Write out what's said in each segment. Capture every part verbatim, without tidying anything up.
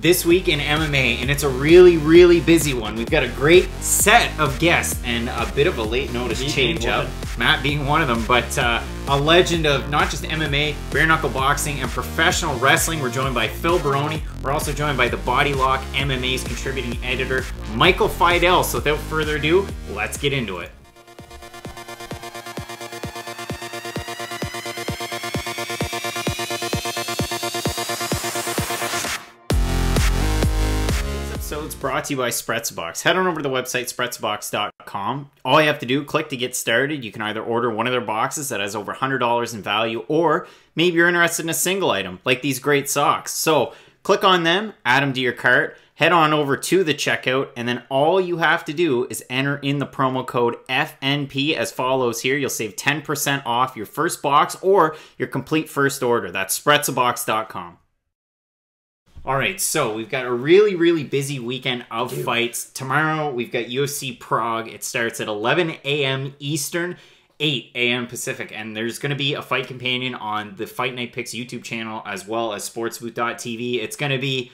This Week in M M A, and it's a really, really busy one. We've got a great set of guests and a bit of a late notice change up. Matt being one of them, but uh, a legend of not just M M A, bare knuckle boxing, and professional wrestling. We're joined by Phil Baroni. We're also joined by The Body Lock, M M A's contributing editor, Michael Fiedel. So without further ado, let's get into it. Brought to you by Sprezzabox. Head on over to the website, Sprezzabox dot com. All you have to do, click to get started. You can either order one of their boxes that has over one hundred dollars in value, or maybe you're interested in a single item, like these great socks. So click on them, add them to your cart, head on over to the checkout, and then all you have to do is enter in the promo code F N P as follows here. You'll save ten percent off your first box or your complete first order. That's Sprezzabox dot com. All right, so we've got a really, really busy weekend of Dude. fights. Tomorrow, we've got U F C Prague. It starts at eleven A M Eastern, eight A M Pacific. And there's going to be a fight companion on the Fight Night Picks YouTube channel as well as sportsboot dot T V. It's going to be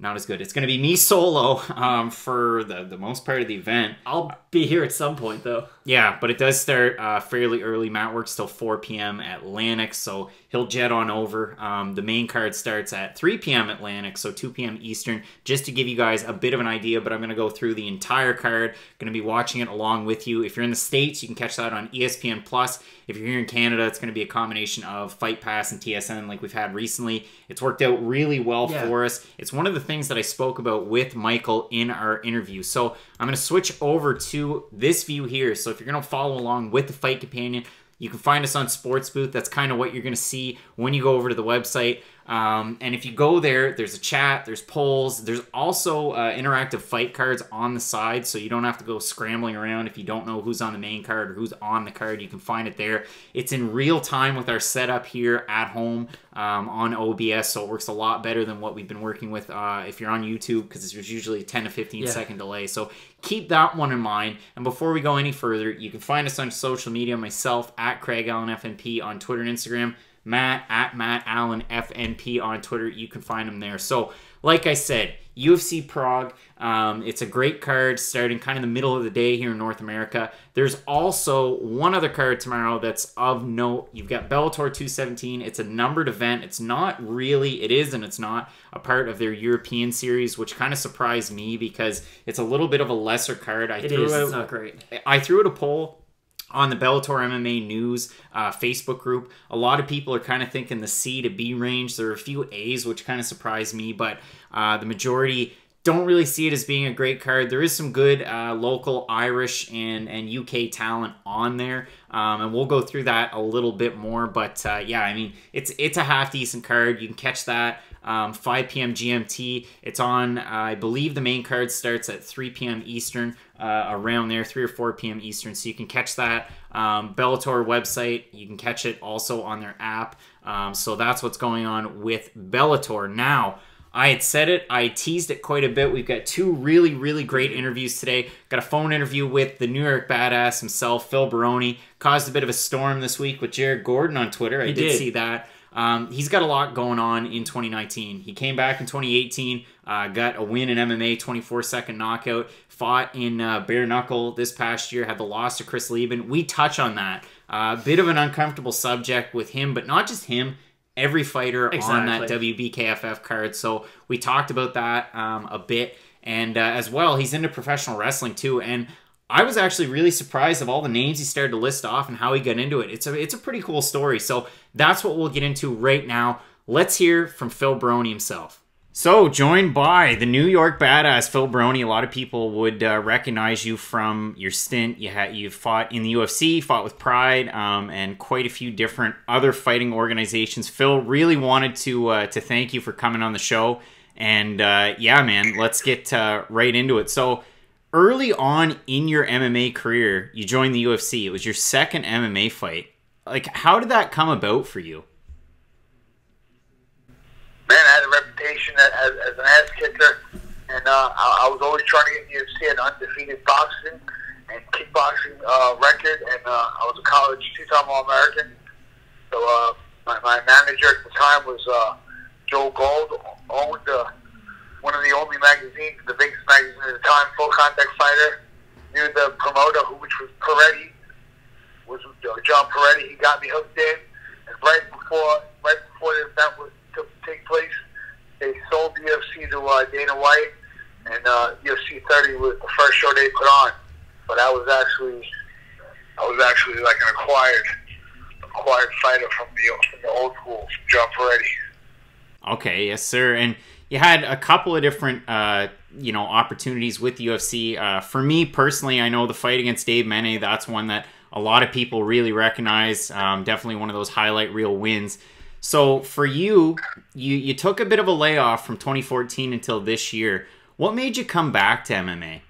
not as good. It's going to be me solo um, for the, the most part of the event. I'll be here at some point, though. Yeah, but it does start uh, fairly early. Matt works till four P M Atlantic, so he'll jet on over. Um, the main card starts at three P M Atlantic, so two P M Eastern, just to give you guys a bit of an idea, but I'm going to go through the entire card. Going to be watching it along with you. If you're in the States, you can catch that on E S P N plus. If you're here in Canada, it's going to be a combination of Fight Pass and T S N like we've had recently. It's worked out really well yeah. for us. It's one of the things that I spoke about with Michael in our interview. So I'm going to switch over to this view here. So if you're going to follow along with the Fight Companion, you can find us on Sportsboot. That's kind of what you're going to see when you go over to the website. Um, and if you go there, there's a chat, there's polls, there's also uh, interactive fight cards on the side, so you don't have to go scrambling around if you don't know who's on the main card or who's on the card. You can find it there. It's in real time with our setup here at home um, on O B S, so it works a lot better than what we've been working with uh, if you're on YouTube, because there's usually a ten to fifteen yeah. second delay. So keep that one in mind. And before we go any further, you can find us on social media, myself at Craig Allen F N P on Twitter and Instagram, Matt at Matt Allen F N P on Twitter. You can find him there. So like I said, U F C Prague, um, it's a great card starting kind of the middle of the day here in North America. There's also one other card tomorrow that's of note. You've got Bellator two seventeen. It's a numbered event. It's not really, it is and it's not, a part of their European series, which kind of surprised me because it's a little bit of a lesser card. I it threw is, out, it's not great. I threw out a poll on the Bellator M M A News uh, Facebook group. A lot of people are kind of thinking the C to B range. There are a few A's, which kind of surprised me, but uh, the majority don't really see it as being a great card. There is some good uh, local Irish and, and U K talent on there, um, and we'll go through that a little bit more, but uh, yeah, I mean, it's, it's a half-decent card. You can catch that um, five P M G M T. It's on, uh, I believe the main card starts at three P M Eastern. Uh, around there, three or four P M Eastern, so you can catch that. Um, Bellator website, you can catch it also on their app. Um, so that's what's going on with Bellator. Now, I had said it, I teased it quite a bit. We've got two really, really great interviews today. Got a phone interview with the New York badass himself, Phil Baroni. Caused a bit of a storm this week with Jared Gordon on Twitter. I did, did see that. Um, he's got a lot going on in twenty nineteen. He came back in twenty eighteen, uh, got a win in M M A, twenty-four second knockout, fought in uh, bare knuckle this past year, had the loss to Chris Lieben. We touch on that. A uh, bit of an uncomfortable subject with him, but not just him, every fighter exactly. on that W B K F F card. So we talked about that um, a bit. And uh, as well, he's into professional wrestling too. And I was actually really surprised of all the names he started to list off and how he got into it. It's a, it's a pretty cool story. So that's what we'll get into right now. Let's hear from Phil Baroni himself. So, joined by the New York badass, Phil Baroni. A lot of people would uh, recognize you from your stint. You had you fought in the U F C, fought with Pride, um, and quite a few different other fighting organizations. Phil, really wanted to uh, to thank you for coming on the show. And uh, yeah, man, let's get uh, right into it. So, early on in your M M A career, you joined the U F C. It was your second M M A fight. Like, how did that come about for you? Man, I had a reputation as, as an ass kicker, and uh, I, I was always trying to get in the U F C. I had an undefeated boxing and kickboxing uh, record, and uh, I was a college two-time All-American. So uh, my, my manager at the time was uh, Joe Gold, owned uh, one physique, the biggest magazine at the time, full contact fighter. Knew the promoter, who which was Peretti, was John Peretti. He got me hooked in, and right before right before the event was to take place, they sold the U F C to uh, Dana White, and uh, U F C thirty was the first show they put on. But I was actually I was actually like an acquired acquired fighter from the from the old school, from John Peretti. Okay, yes, sir, and. You had a couple of different, uh, you know, opportunities with U F C. Uh, for me personally, I know the fight against Dave Mene, that's one that a lot of people really recognize. Um, definitely one of those highlight reel wins. So for you, you, you took a bit of a layoff from twenty fourteen until this year. What made you come back to M M A?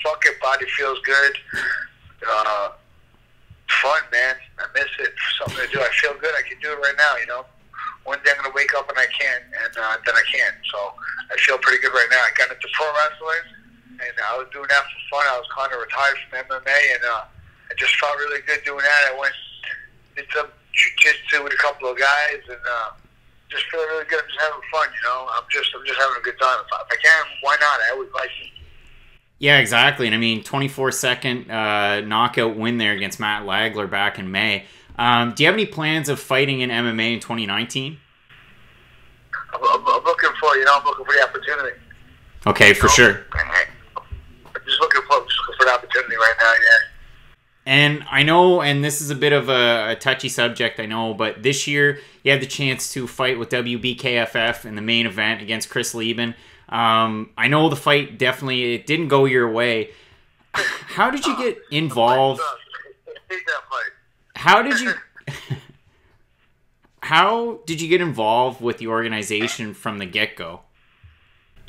Fuck it, body feels good. Uh, fun, man. I miss it. Something to do. I feel good. I can do it right now, you know. One day I'm going to wake up and I can't, and uh, then I can't. So I feel pretty good right now. I got into pro wrestling, and I was doing that for fun. I was kind of retired from M M A, and uh, I just felt really good doing that. I went did some jiu-jitsu with a couple of guys, and uh, just feel really good. I'm just having fun, you know. I'm just I'm just having a good time. If I, if I can, why not? I always like it. Yeah, exactly. And I mean, twenty-four second uh, knockout win there against Matt Lagler back in May. Um, do you have any plans of fighting in M M A in twenty nineteen? I'm, I'm, I'm looking for, you know, I'm looking for the opportunity. Okay, for sure. I'm just looking for, just looking for the opportunity right now, yeah. And I know, and this is a bit of a, a touchy subject, I know, but this year you had the chance to fight with W B K F F in the main event against Chris Lieben. Um, I know the fight definitely, it didn't go your way. How did you get involved? I hate that fight. How did you how did you get involved with the organization from the get-go?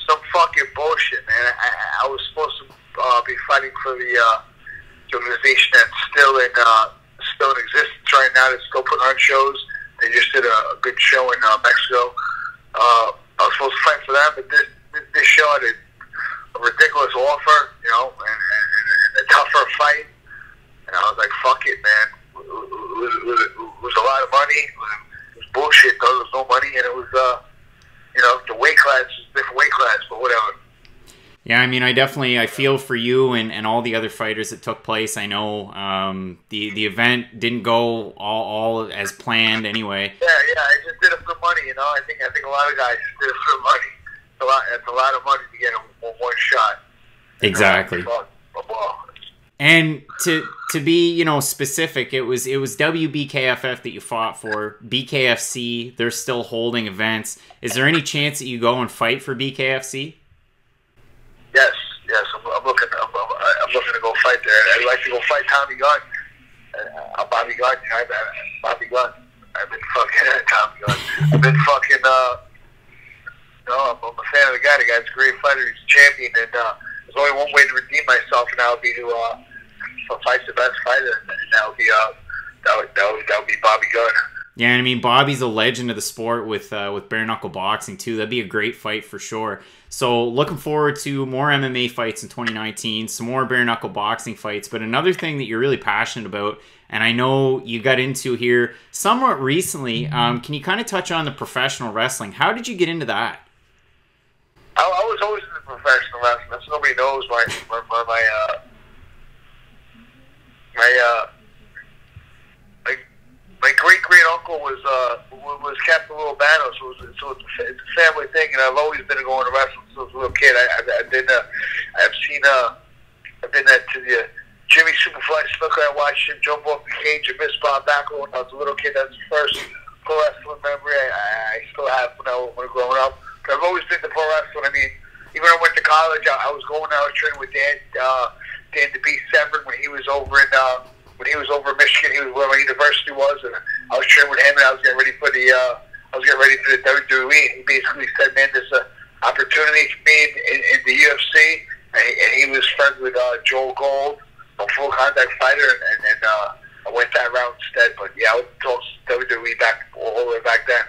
Some fucking bullshit, man. I, I was supposed to uh, be fighting for the, uh, the organization that's still in uh, still in existence right now. That's still putting on shows. They just did a, a good show in uh, Mexico. Uh, I was supposed to fight for that, but this this show had a ridiculous offer, you know, and, and, and a tougher fight. And I was like, fuck it, man. It was, it, was, it was a lot of money. It was, it was bullshit, though. There was no money, and it was, uh, you know, the weight class, different weight class, but whatever. Yeah, I mean, I definitely, I feel for you and, and all the other fighters that took place. I know um, the the event didn't go all, all as planned anyway. Yeah, yeah, I just did it for money, you know. I think I think a lot of guys did it for money. It's a lot, it's a lot of money to get in one, one shot. Exactly. And to to be, you know, specific, it was it was W B K F F that you fought for. B K F C, they're still holding events. Is there any chance that you go and fight for B K F C? Yes, yes. I'm, I'm looking. I'm, I'm looking to go fight there. I'd like to go fight Tommy Gunn. Uh, Bobby Gunn. You know, I, I, Bobby Gunn. I've been fucking Tommy Gunn. I've been fucking. Uh, no, I'm, I'm a fan of the guy. The guy's a great fighter. He's a champion, and uh, there's only one way to redeem myself, and that would be to. Uh, Fight's the best fighter, and that would be uh, that would, that would, that would be Bobby Gunn. Yeah, I mean, Bobby's a legend of the sport with uh, with bare knuckle boxing too. That'd be a great fight for sure. So looking forward to more M M A fights in twenty nineteen, some more bare knuckle boxing fights. But another thing that you're really passionate about, and I know you got into here somewhat recently. Mm-hmm. um, can you kind of touch on the professional wrestling? How did you get into that? I, I was always into professional wrestling. That's what nobody knows my my my. my uh... My, uh, my my great great uncle was uh was Captain Little Bano, so it was, so it's a family thing, and I've always been going to wrestling since I was a little kid. I, I've, I've been uh, I've seen uh I've been uh, to the uh, Jimmy Superfly Snooker. I watched him jump off the cage and miss Bob Backlund when I was a little kid. That's the first pro wrestling memory I, I still have when I was growing up. But I've always been to pro wrestling. I mean, even when I went to college, I, I was going. I was training with Dan. Uh, Dan the Beast Severn when he was over in uh, when he was over in Michigan, he was where my university was, and I was training with him, and I was getting ready for the uh, I was getting ready for the W W E. And he basically said, "Man, there's an opportunity for me in, in the U F C," and he, and he was friends with uh, Joel Gold, a full contact fighter, and, and uh, I went that route instead. But yeah, I was told W W E back all the way back then.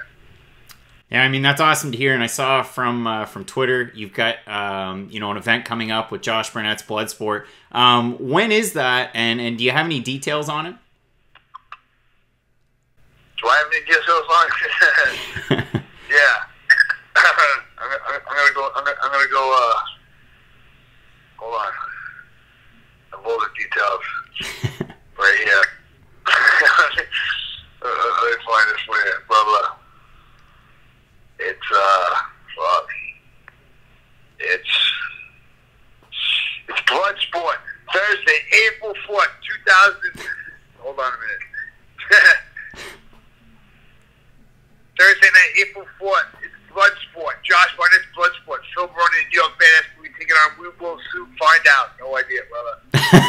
Yeah, I mean, that's awesome to hear, and I saw from uh, from Twitter you've got um, you know, an event coming up with Josh Barnett's Bloodsport. Um, when is that, and and do you have any details on it? Do I have any details on it? Yeah, I'm, I'm, I'm gonna go.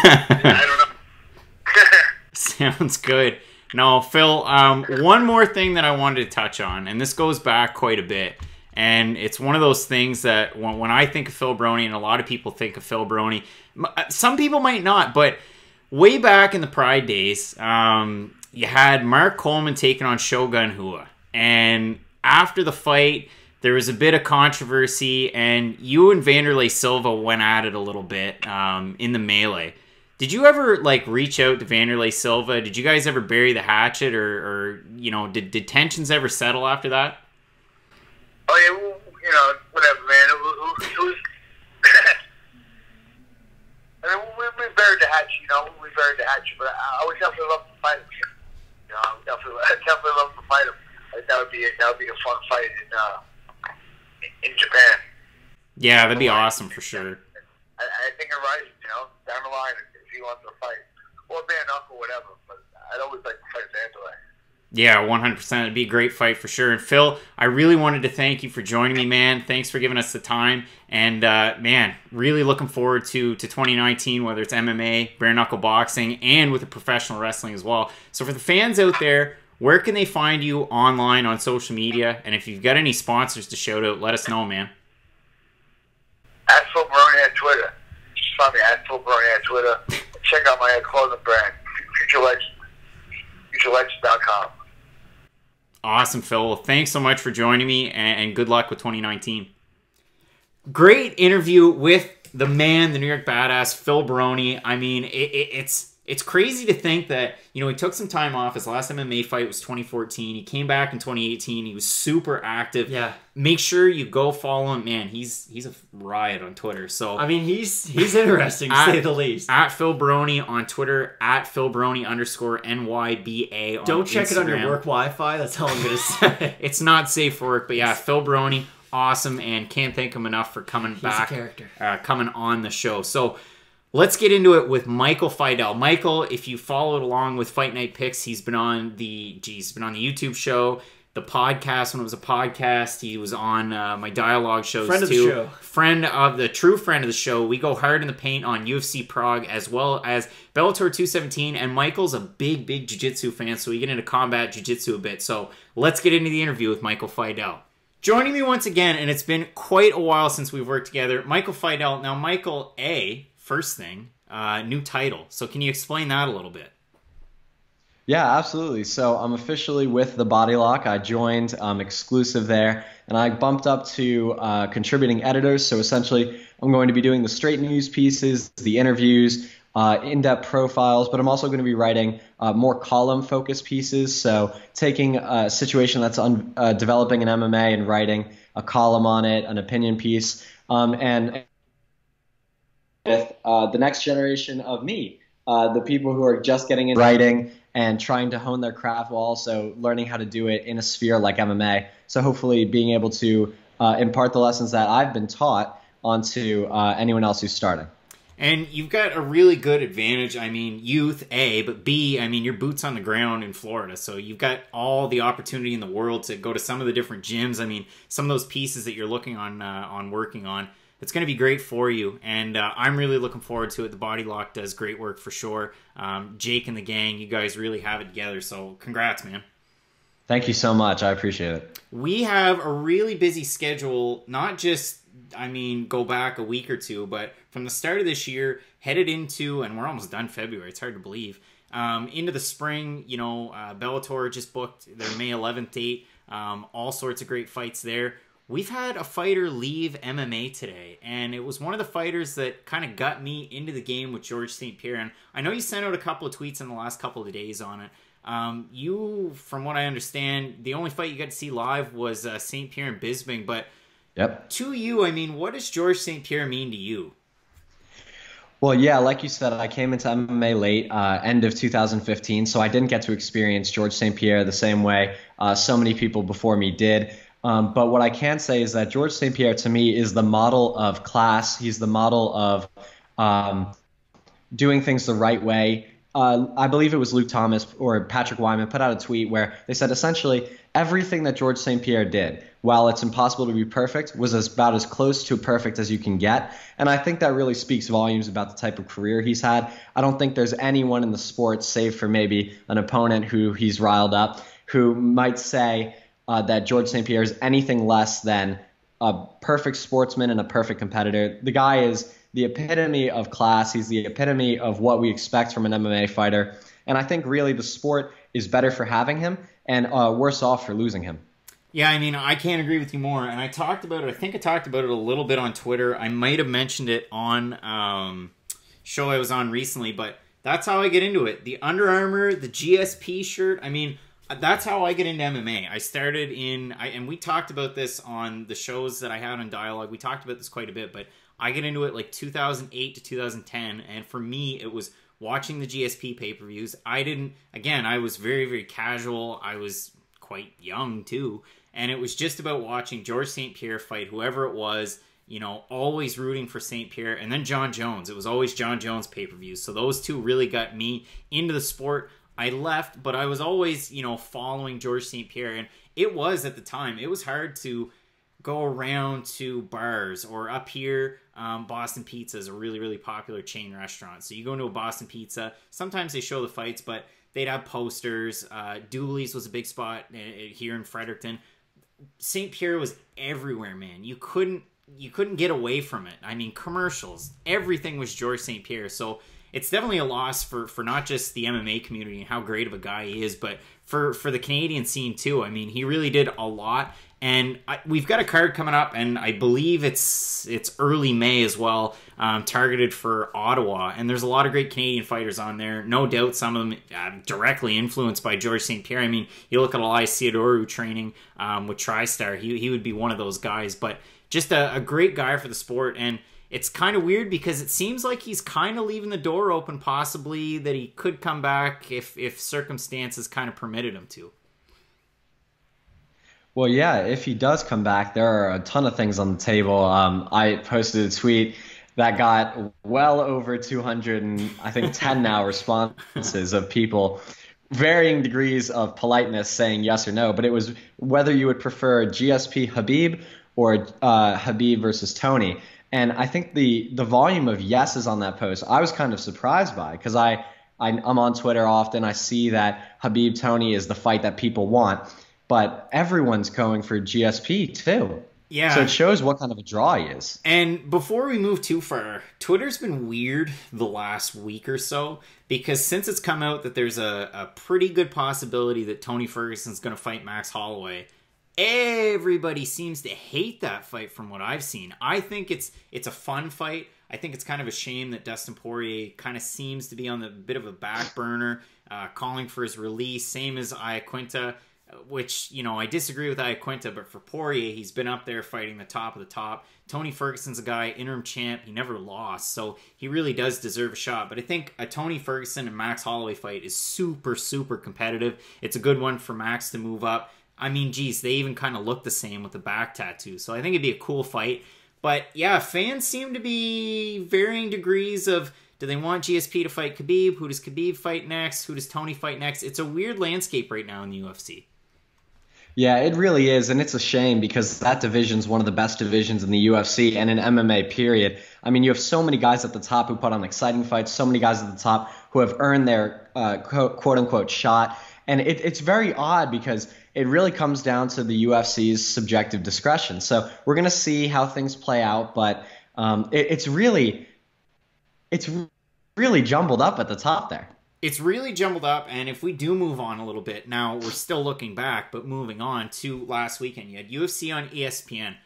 I don't know. Sounds good. No, Phil, um, one more thing that I wanted to touch on, and this goes back quite a bit, and it's one of those things that when, when I think of Phil Baroni, and a lot of people think of Phil Baroni, some people might not, but way back in the Pride days, um, you had Mark Coleman taking on Shogun Hua, and after the fight, there was a bit of controversy, and you and Vanderlei Silva went at it a little bit um, in the melee. Did you ever, like, reach out to Vanderlei Silva? Did you guys ever bury the hatchet, or, or you know, did, did tensions ever settle after that? Oh, yeah, well, you know, whatever, man. It was, it was, I mean, we, we buried the hatchet, you know, we buried the hatchet, but I, I would definitely love to fight him. You know, I would definitely, I would definitely love to fight him. That would be a, that would be a fun fight in, uh, in Japan. Yeah, that'd be awesome for sure. I, I think it rises, you know, down the line. He wants to fight, or man up, or whatever. But I'd always like to fight Vanderlei. Yeah, one hundred percent. It'd be a great fight for sure. And Phil, I really wanted to thank you for joining me, man. Thanks for giving us the time. And uh, man, really looking forward to to twenty nineteen, whether it's M M A, bare knuckle boxing, and with the professional wrestling as well. So for the fans out there, where can they find you online on social media? And if you've got any sponsors to shout out, let us know, man. At Phil Baroni on Twitter. Just find me at Phil Baroni on Twitter. Check out my clothing brand, future legends dot com. Awesome, Phil. Well, thanks so much for joining me, and, and good luck with twenty nineteen. Great interview with the man, the New York Badass, Phil Baroni. I mean, it, it, it's it's crazy to think that, you know, he took some time off. His last M M A fight was twenty fourteen. He came back in twenty eighteen. He was super active. Yeah. Make sure you go follow him. Man, he's he's a riot on Twitter. So I mean, he's he's interesting, to at, say the least. At Phil Baroni on Twitter, at Phil Baroni underscore N Y B A on Don't check Instagram. It on your work Wi-Fi. That's all I'm going to say. It's not safe for work, but yeah, Phil Baroni, awesome, and can't thank him enough for coming he's back. A character. Uh, coming on the show. So let's get into it with Michael Fiedel. Michael, if you followed along with Fight Night Picks, he's been on the geez, he's been on the YouTube show, the podcast when it was a podcast. He was on uh, my dialogue shows friend too. Friend of the show, friend of the true friend of the show. We go hard in the paint on U F C Prague as well as Bellator two seventeen. And Michael's a big, big jiu-jitsu fan, so we get into combat jiu-jitsu a bit. So let's get into the interview with Michael Fiedel. Joining me once again, and it's been quite a while since we've worked together. Michael Fiedel. Now, Michael A. First thing, uh, new title. So can you explain that a little bit? Yeah, absolutely. So I'm officially with The Body Lock. I joined um, exclusive there, and I bumped up to uh, contributing editors. So essentially, I'm going to be doing the straight news pieces, the interviews, uh, in-depth profiles, but I'm also going to be writing uh, more column-focused pieces. So taking a situation that's un uh, developing in M M A and writing a column on it, an opinion piece, um, and with uh, the next generation of me, uh, the people who are just getting into writing and trying to hone their craft while also learning how to do it in a sphere like M M A. So hopefully being able to uh, impart the lessons that I've been taught onto uh, anyone else who's starting. And you've got a really good advantage. I mean, youth, A, but B, I mean, your boots on the ground in Florida. So you've got all the opportunity in the world to go to some of the different gyms. I mean, some of those pieces that you're looking on, uh, on working on. It's going to be great for you, and uh, I'm really looking forward to it. The Body Lock does great work for sure. Um, Jake and the gang, you guys really have it together, so congrats, man. Thank you so much. I appreciate it. We have a really busy schedule, not just, I mean, go back a week or two, but from the start of this year, headed into, and we're almost done February, it's hard to believe, um, into the spring, you know, uh, Bellator just booked their May eleventh date, um, all sorts of great fights there. We've had a fighter leave M M A today, and it was one of the fighters that kind of got me into the game with George Saint Pierre. And I know you sent out a couple of tweets in the last couple of days on it. Um, you, from what I understand, the only fight you got to see live was uh, Saint Pierre and Bisping. But yep. To you, I mean, what does George Saint Pierre mean to you? Well, yeah, like you said, I came into M M A late, uh, end of two thousand fifteen, so I didn't get to experience George Saint Pierre the same way uh, so many people before me did. Um, but what I can say is that George Saint Pierre, to me, is the model of class. He's the model of um, doing things the right way. Uh, I believe it was Luke Thomas or Patrick Wyman put out a tweet where they said essentially everything that George Saint Pierre did while it's impossible to be perfect, was as about as close to perfect as you can get. And I think that really speaks volumes about the type of career he's had. I don't think there's anyone in the sport, save for maybe an opponent who he's riled up, who might say uh, that George Saint Pierre is anything less than a perfect sportsman and a perfect competitor. The guy is the epitome of class. He's the epitome of what we expect from an M M A fighter. And I think really the sport is better for having him and uh, worse off for losing him. Yeah, I mean, I can't agree with you more. And I talked about it. I think I talked about it a little bit on Twitter. I might have mentioned it on um, show I was on recently, but that's how I get into it. The Under Armour, the G S P shirt. I mean, that's how I get into M M A. I started in, I, and we talked about this on the shows that I had on Dialogue. We talked about this quite a bit, but I get into it like two thousand eight to two thousand ten. And for me, it was watching the G S P pay-per-views. I didn't, again, I was very, very casual. I was quite young too. And it was just about watching George Saint Pierre fight whoever it was, you know, always rooting for Saint Pierre. And then John Jones. It was always John Jones pay-per-views. So those two really got me into the sport. I left, but I was always, you know, following George Saint Pierre. And it was, at the time, it was hard to go around to bars or up here. Um, Boston Pizza is a really, really popular chain restaurant. So you go into a Boston Pizza. Sometimes they show the fights, but they'd have posters. Uh, Dooley's was a big spot here in Fredericton. Saint Pierre was everywhere, man. You couldn't you couldn't get away from it. I mean, commercials, everything was George Saint Pierre. So it's definitely a loss for for not just the M M A community and how great of a guy he is, but for for the Canadian scene too. I mean, he really did a lot. And I, we've got a card coming up, and I believe it's it's early May as well, um, targeted for Ottawa. And there's a lot of great Canadian fighters on there. No doubt some of them uh, directly influenced by George Saint Pierre. I mean, you look at Elias Theodoru training um, with TriStar. He, he would be one of those guys. But just a, a great guy for the sport. And it's kind of weird because it seems like he's kind of leaving the door open, possibly, that he could come back if, if circumstances kind of permitted him to. Well, yeah, if he does come back, there are a ton of things on the table. Um, I posted a tweet that got well over two hundred and I think ten now responses of people, varying degrees of politeness, saying yes or no. But it was whether you would prefer G S P Khabib or uh, Khabib versus Tony. And I think the, the volume of yeses on that post I was kind of surprised by, because I, I, I'm on Twitter often. I see that Khabib Tony is the fight that people want. But everyone's going for G S P too. Yeah. So it shows what kind of a draw he is. And before we move too far, Twitter's been weird the last week or so, because since it's come out that there's a, a pretty good possibility that Tony Ferguson's going to fight Max Holloway, everybody seems to hate that fight from what I've seen. I think it's it's a fun fight. I think it's kind of a shame that Dustin Poirier kind of seems to be on the bit of a back burner, uh, calling for his release, same as Iaquinta. Which, you know, I disagree with Iaquinta, but for Poirier, he's been up there fighting the top of the top. Tony Ferguson's a guy, interim champ. He never lost, so he really does deserve a shot. But I think a Tony Ferguson and Max Holloway fight is super, super competitive. It's a good one for Max to move up. I mean, geez, they even kind of look the same with the back tattoo. So I think it'd be a cool fight. But, yeah, fans seem to be varying degrees of, do they want G S P to fight Khabib? Who does Khabib fight next? Who does Tony fight next? It's a weird landscape right now in the U F C. Yeah, it really is, and it's a shame because that division's one of the best divisions in the U F C and in M M A, period. I mean, you have so many guys at the top who put on exciting fights, so many guys at the top who have earned their uh, quote-unquote shot, and it, it's very odd because it really comes down to the U F C's subjective discretion. So we're going to see how things play out, but um, it, it's really it's really jumbled up at the top there. It's really jumbled up, and if we do move on a little bit, now we're still looking back, but moving on to last weekend, you had U F C on E S P N.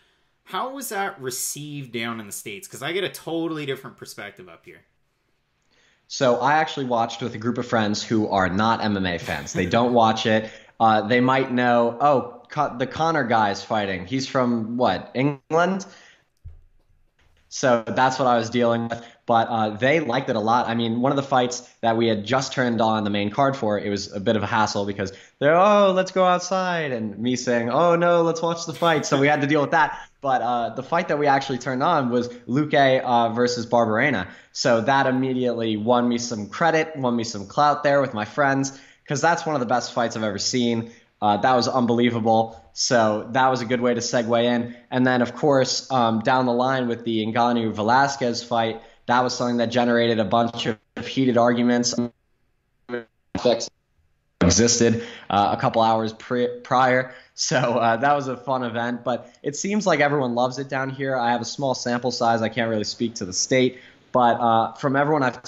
How was that received down in the States? Because I get a totally different perspective up here. So I actually watched with a group of friends who are not M M A fans. They don't watch it. Uh, they might know, oh, Con- the Conor guy's fighting. He's from, what, England? So that's what I was dealing with. But uh, they liked it a lot. I mean, one of the fights that we had just turned on the main card for, it was a bit of a hassle because they're, oh, let's go outside, and me saying, oh, no, let's watch the fight. So we had to deal with that. But uh, the fight that we actually turned on was Luque uh, versus Barbarena. So that immediately won me some credit, won me some clout there with my friends, because that's one of the best fights I've ever seen. Uh, that was unbelievable. So that was a good way to segue in. And then, of course, um, down the line with the Ngannou Velasquez fight, that was something that generated a bunch of heated arguments that existed uh, a couple hours pre prior. So uh, that was a fun event. But it seems like everyone loves it down here. I have a small sample size. I can't really speak to the state. But uh, from everyone I've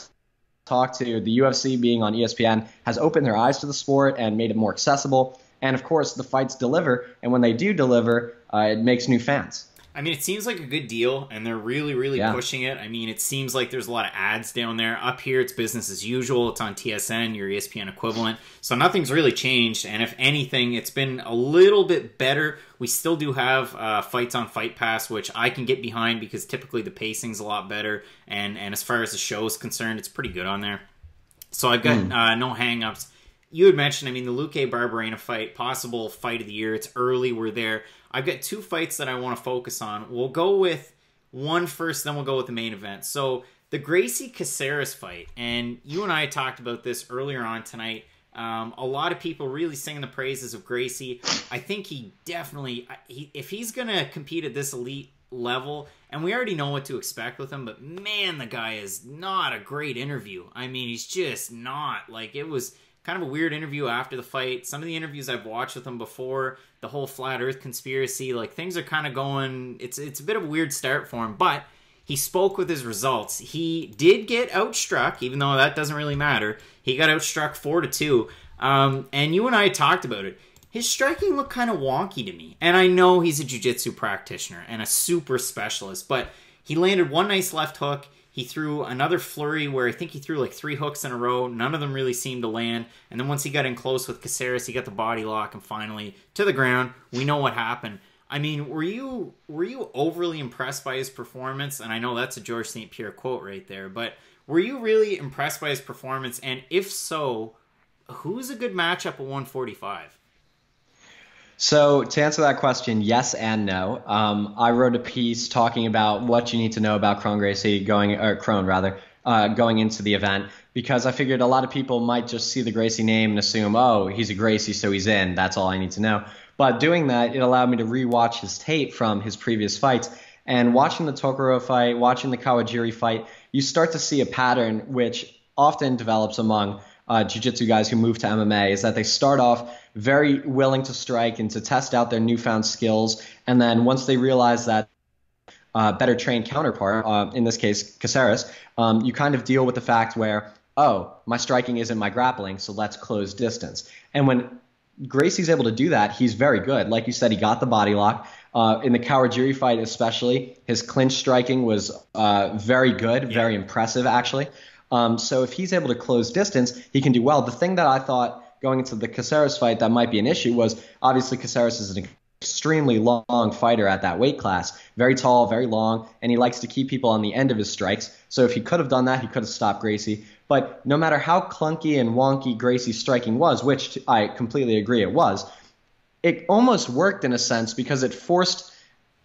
talked to, the U F C being on E S P N has opened their eyes to the sport and made it more accessible. And, of course, the fights deliver, and when they do deliver, uh, it makes new fans. I mean, it seems like a good deal, and they're really, really yeah. pushing it. I mean, it seems like there's a lot of ads down there. Up here, it's business as usual. It's on T S N, your E S P N equivalent. So nothing's really changed, and if anything, it's been a little bit better. We still do have uh, fights on Fight Pass, which I can get behind because typically the pacing's a lot better, and, and as far as the show is concerned, it's pretty good on there. So I've got mm. uh, no hang-ups. You had mentioned, I mean, the Luque Barbarena fight, possible fight of the year. It's early, we're there. I've got two fights that I want to focus on. We'll go with one first, then we'll go with the main event. So the Gracie Caceres fight, and you and I talked about this earlier on tonight. Um, a lot of people really singing the praises of Gracie. I think he definitely, he, if he's going to compete at this elite level, and we already know what to expect with him, but man, the guy is not a great interview. I mean, he's just not. Like, it was kind of a weird interview after the fight. Some of the interviews I've watched with him before, the whole flat earth conspiracy, like things are kind of going, it's it's a bit of a weird start for him, but he spoke with his results. He did get outstruck, even though that doesn't really matter. He got outstruck four to two. Um, and you and I talked about it. His striking looked kind of wonky to me. And I know he's a jiu-jitsu practitioner and a super specialist, but he landed one nice left hook. He threw another flurry where I think he threw like three hooks in a row. None of them really seemed to land. And then once he got in close with Caceres, he got the body lock and finally to the ground. We know what happened. I mean, were you were you overly impressed by his performance? And I know that's a George Saint Pierre quote right there. But were you really impressed by his performance? And if so, who's a good matchup at one forty-five? So to answer that question, yes and no. Um, I wrote a piece talking about what you need to know about Kron Gracie going, or Kron rather, uh, going into the event, because I figured a lot of people might just see the Gracie name and assume, oh, he's a Gracie, so he's in. That's all I need to know. But doing that, it allowed me to rewatch his tape from his previous fights, and watching the Tokoro fight, watching the Kawajiri fight, you start to see a pattern which often develops among Uh, jiu-jitsu guys who move to M M A, is that they start off very willing to strike and to test out their newfound skills, and then once they realize that uh, better trained counterpart, uh, in this case Caceres, um, you kind of deal with the fact where, oh, my striking isn't my grappling, so let's close distance. And when Gracie's able to do that, he's very good. Like you said, he got the body lock. Uh, in the Kawajiri fight especially, his clinch striking was uh, very good, very yeah. impressive actually. Um, so if he's able to close distance, he can do well. The thing that I thought going into the Caceres fight that might be an issue was, obviously Caceres is an extremely long fighter at that weight class, very tall, very long, and he likes to keep people on the end of his strikes. So if he could have done that, he could have stopped Gracie. But no matter how clunky and wonky Gracie's striking was, which I completely agree it was, it almost worked in a sense because it forced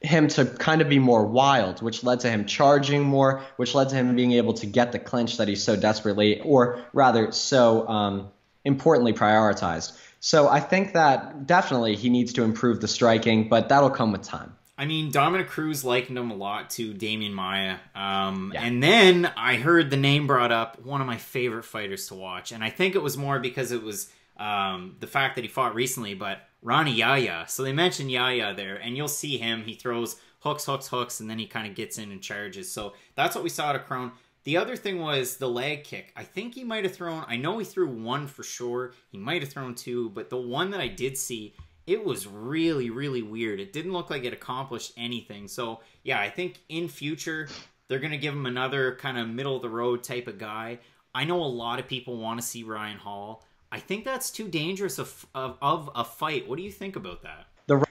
him to kind of be more wild, which led to him charging more, which led to him being able to get the clinch that he so desperately, or rather so um, importantly, prioritized. So I think that definitely he needs to improve the striking, but that'll come with time. I mean, Dominic Cruz likened him a lot to Damian Maia. Um, yeah. And then I heard the name brought up, one of my favorite fighters to watch. And I think it was more because it was um, the fact that he fought recently, but Ronnie Yahya. So they mentioned Yahya there, and you'll see him. He throws hooks, hooks, hooks, and then he kind of gets in and charges. So that's what we saw out of Kron. The other thing was the leg kick. I think he might have thrown, I know he threw one for sure. He might have thrown two, but the one that I did see, it was really, really weird. It didn't look like it accomplished anything. So yeah, I think in future, they're going to give him another kind of middle of the road type of guy. I know a lot of people want to see Ryan Hall. I think that's too dangerous of, of, of a fight. What do you think about that? The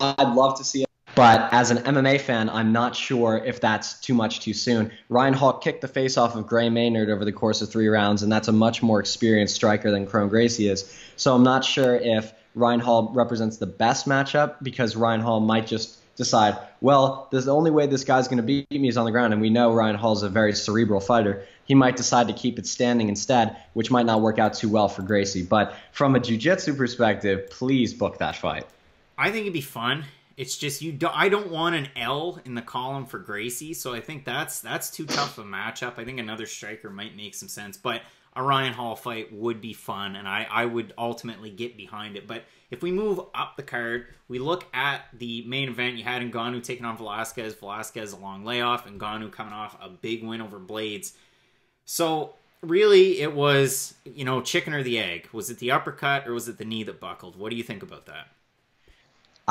I'd love to see it, but as an M M A fan, I'm not sure if that's too much too soon. Ryan Hall kicked the face off of Gray Maynard over the course of three rounds, and that's a much more experienced striker than Kron Gracie is. So I'm not sure if Ryan Hall represents the best matchup, because Ryan Hall might just decide, well, this, the only way this guy's going to beat me is on the ground, and we know Ryan Hall's a very cerebral fighter. He might decide to keep it standing instead, which might not work out too well for Gracie. But from a jiu-jitsu perspective, please book that fight. I think it'd be fun. It's just you. Don't, I don't want an L in the column for Gracie, so I think that's that's too tough of a matchup. I think another striker might make some sense, but a Ryan Hall fight would be fun, and I, I would ultimately get behind it. But if we move up the card, we look at the main event. You had Ngannou taking on Velasquez. Velasquez, a long layoff, and Ngannou coming off a big win over Blades. So really it was, you know, chicken or the egg. Was it the uppercut or was it the knee that buckled? What do you think about that?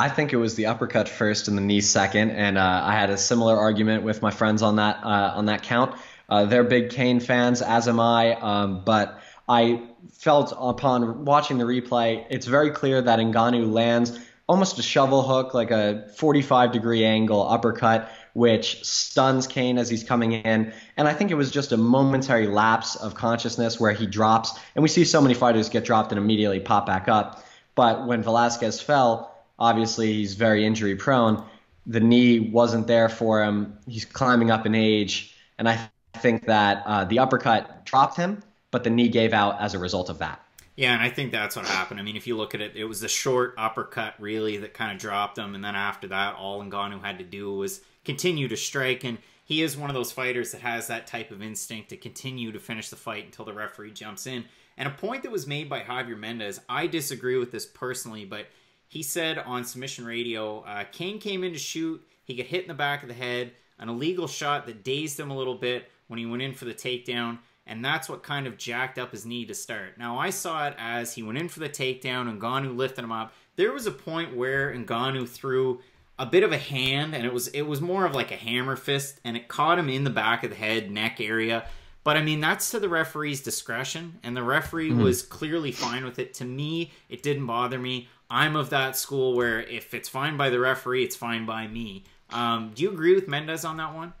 I think it was the uppercut first and the knee second, and uh, I had a similar argument with my friends on that uh, on that count. Uh, they're big Cain fans, as am I, um, but I felt upon watching the replay, it's very clear that Ngannou lands almost a shovel hook, like a forty-five degree angle uppercut, which stuns Cain as he's coming in. And I think it was just a momentary lapse of consciousness where he drops, and we see so many fighters get dropped and immediately pop back up. But when Velasquez fell, obviously, he's very injury prone. The knee wasn't there for him. He's climbing up in age. And I th think that uh, the uppercut dropped him, but the knee gave out as a result of that. Yeah, and I think that's what happened. I mean, if you look at it, it was the short uppercut, really, that kind of dropped him. And then after that, all Ngannou had to do was continue to strike. And he is one of those fighters that has that type of instinct to continue to finish the fight until the referee jumps in. And a point that was made by Javier Mendez, I disagree with this personally, but he said on Submission Radio, uh, Cain came in to shoot. He got hit in the back of the head, an illegal shot that dazed him a little bit when he went in for the takedown, and that's what kind of jacked up his knee to start. Now, I saw it as he went in for the takedown, and Ngannou lifted him up. There was a point where Ngannou threw a bit of a hand, and it was, it was more of like a hammer fist, and it caught him in the back of the head, neck area. But, I mean, that's to the referee's discretion, and the referee mm-hmm. was clearly fine with it. To me, it didn't bother me. I'm of that school where if it's fine by the referee, it's fine by me. Um, do you agree with Mendez on that one?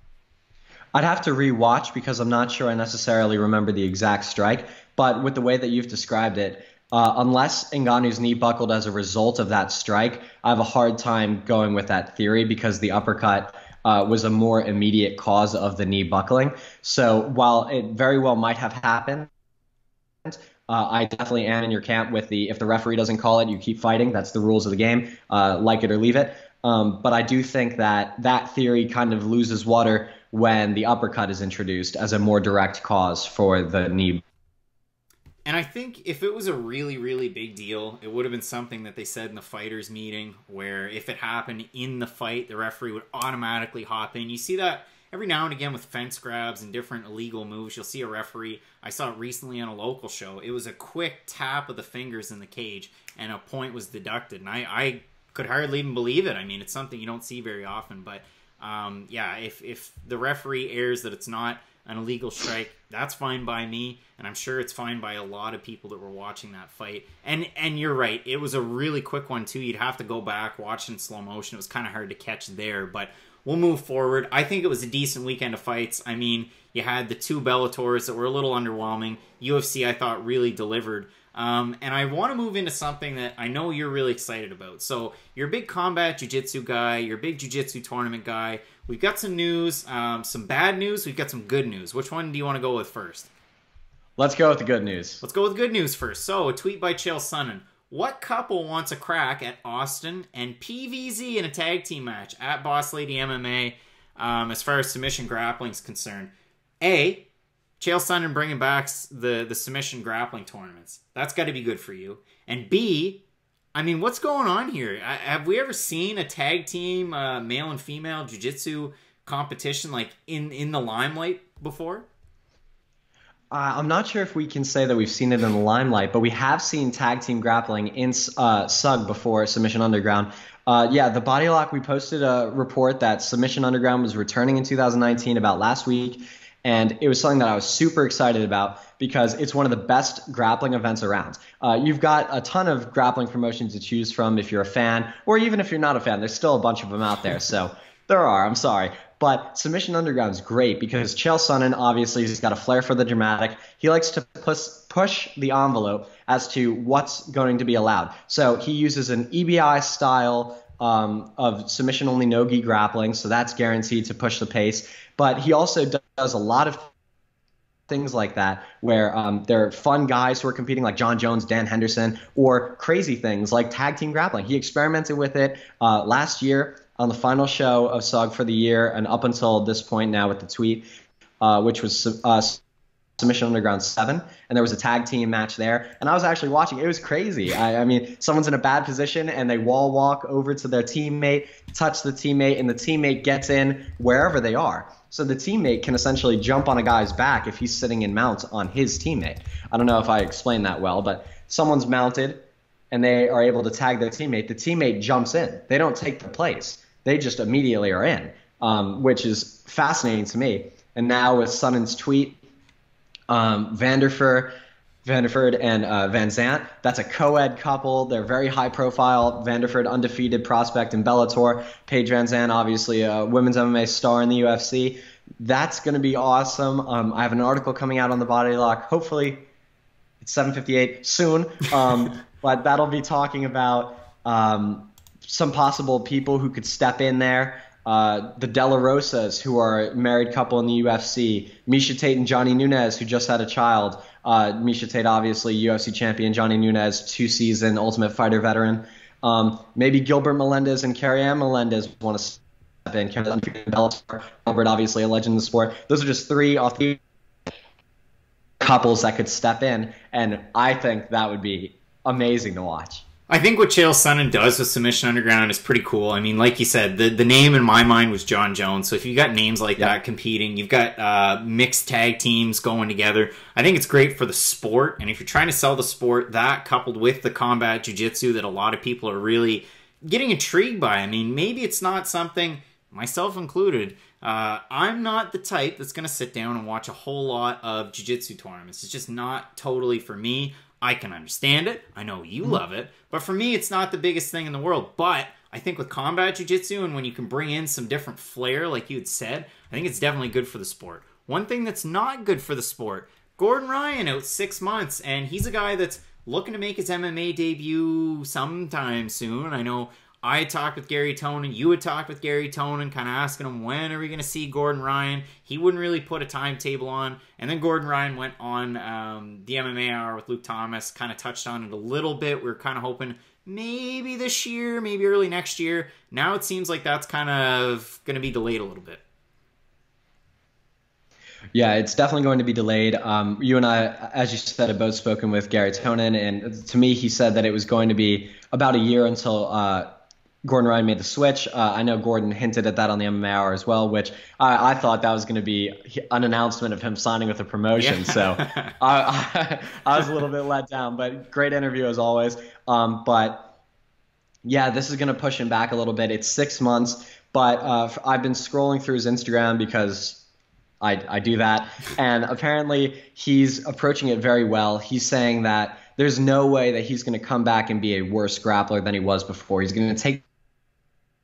I'd have to rewatch because I'm not sure I necessarily remember the exact strike. But with the way that you've described it, uh, unless Ngannou's knee buckled as a result of that strike, I have a hard time going with that theory because the uppercut uh, was a more immediate cause of the knee buckling. So while it very well might have happened, Uh, I definitely am in your camp with the if the referee doesn't call it, you keep fighting. That's the rules of the game, uh, like it or leave it. Um, but I do think that that theory kind of loses water when the uppercut is introduced as a more direct cause for the knee. And I think if it was a really, really big deal, it would have been something that they said in the fighters' meeting where if it happened in the fight, the referee would automatically hop in. You see that every now and again with fence grabs and different illegal moves, you'll see a referee. I saw it recently on a local show. It was a quick tap of the fingers in the cage, and a point was deducted. And I, I could hardly even believe it. I mean, it's something you don't see very often. But, um, yeah, if, if the referee airs that it's not an illegal strike, that's fine by me. And I'm sure it's fine by a lot of people that were watching that fight. And, and you're right. It was a really quick one, too. You'd have to go back, watch it in slow motion. It was kind of hard to catch there, but we'll move forward. I think it was a decent weekend of fights. I mean, you had the two Bellators that were a little underwhelming. U F C, I thought, really delivered. Um, and I want to move into something that I know you're really excited about. So you're a big combat jiu-jitsu guy. You're a big jiu-jitsu tournament guy. We've got some news, um, some bad news. We've got some good news. Which one do you want to go with first? Let's go with the good news. Let's go with good news first. So a tweet by Chael Sonnen. What couple wants a crack at Austin and P V Z in a tag team match at Boss Lady M M A um, as far as submission grappling is concerned? A, Chael Sonnen bringing back the, the submission grappling tournaments. That's got to be good for you. And B, I mean, what's going on here? I, have we ever seen a tag team uh, male and female jiu-jitsu competition like in, in the limelight before? Uh, I'm not sure if we can say that we've seen it in the limelight, but we have seen tag team grappling in uh, S U G before, Submission Underground. Uh, yeah, The Body Lock, we posted a report that Submission Underground was returning in two thousand nineteen about last week, and it was something that I was super excited about because it's one of the best grappling events around. Uh, you've got a ton of grappling promotions to choose from if you're a fan, or even if you're not a fan. There's still a bunch of them out there, so there are, I'm sorry. But Submission Underground is great because Chael Sonnen, obviously, he's got a flair for the dramatic. He likes to pus push the envelope as to what's going to be allowed. So he uses an E B I-style um, of submission-only no-gi grappling, so that's guaranteed to push the pace. But he also does a lot of things like that where um, there are fun guys who are competing like John Jones, Dan Henderson, or crazy things like tag team grappling. He experimented with it uh, last year on the final show of S O G for the year and up until this point now with the tweet, uh, which was uh, Submission Underground seven, and there was a tag team match there, and I was actually watching. It was crazy. I, I mean, someone's in a bad position, and they wall walk over to their teammate, touch the teammate, and the teammate gets in wherever they are. So the teammate can essentially jump on a guy's back if he's sitting in mount on his teammate. I don't know if I explained that well, but someone's mounted, and they are able to tag their teammate. The teammate jumps in. They don't take the place. They just immediately are in, um, which is fascinating to me. And now with Sonnen's tweet, Um, Vanderford, Vanderford and uh, Van Zant, that's a co-ed couple. They're very high profile. Vanderford, undefeated prospect in Bellator. Paige Van Zant, obviously a women's M M A star in the U F C. That's going to be awesome. Um, I have an article coming out on The Body Lock. Hopefully it's seven fifty-eight soon. Um, but that'll be talking about um, some possible people who could step in there. Uh, the De La Rosas, who are a married couple in the U F C, Misha Tate and Johnny Nunes, who just had a child. Uh, Misha Tate, obviously, U F C champion, Johnny Nunes, two-season Ultimate Fighter veteran. Um, maybe Gilbert Melendez and Kerry-Ann Melendez want to step in. Gilbert, obviously, a legend in the sport. Those are just three off the couples that could step in, and I think that would be amazing to watch. I think what Chael Sonnen does with Submission Underground is pretty cool. I mean, like you said, the, the name in my mind was John Jones. So if you've got names like yeah. that competing, you've got uh, mixed tag teams going together. I think it's great for the sport. And if you're trying to sell the sport, that coupled with the combat jiu-jitsu that a lot of people are really getting intrigued by. I mean, maybe it's not something, myself included, uh, I'm not the type that's going to sit down and watch a whole lot of jiu-jitsu tournaments. It's just not totally for me. I can understand it. I know you love it. But for me, it's not the biggest thing in the world. But I think with combat jiu-jitsu and when you can bring in some different flair, like you had said, I think it's definitely good for the sport. One thing that's not good for the sport, Gordon Ryan out six months, and he's a guy that's looking to make his M M A debut sometime soon. I know I talked with Garry Tonon, you had talked with Garry Tonon, kind of asking him, when are we going to see Gordon Ryan? He wouldn't really put a timetable on. And then Gordon Ryan went on um, the M M A Hour with Luke Thomas, kind of touched on it a little bit. We were kind of hoping maybe this year, maybe early next year. Now it seems like that's kind of going to be delayed a little bit. Yeah, it's definitely going to be delayed. Um, you and I, as you said, have both spoken with Garry Tonon, and to me he said that it was going to be about a year until uh, – Gordon Ryan made the switch. Uh, I know Gordon hinted at that on the M M A Hour as well, which I, I thought that was going to be an announcement of him signing with a promotion. Yeah. So I, I, I was a little bit let down, but great interview as always. Um, but yeah, this is going to push him back a little bit. It's six months, but uh, I've been scrolling through his Instagram because I, I do that. And apparently he's approaching it very well. He's saying that there's no way that he's going to come back and be a worse grappler than he was before. He's going to take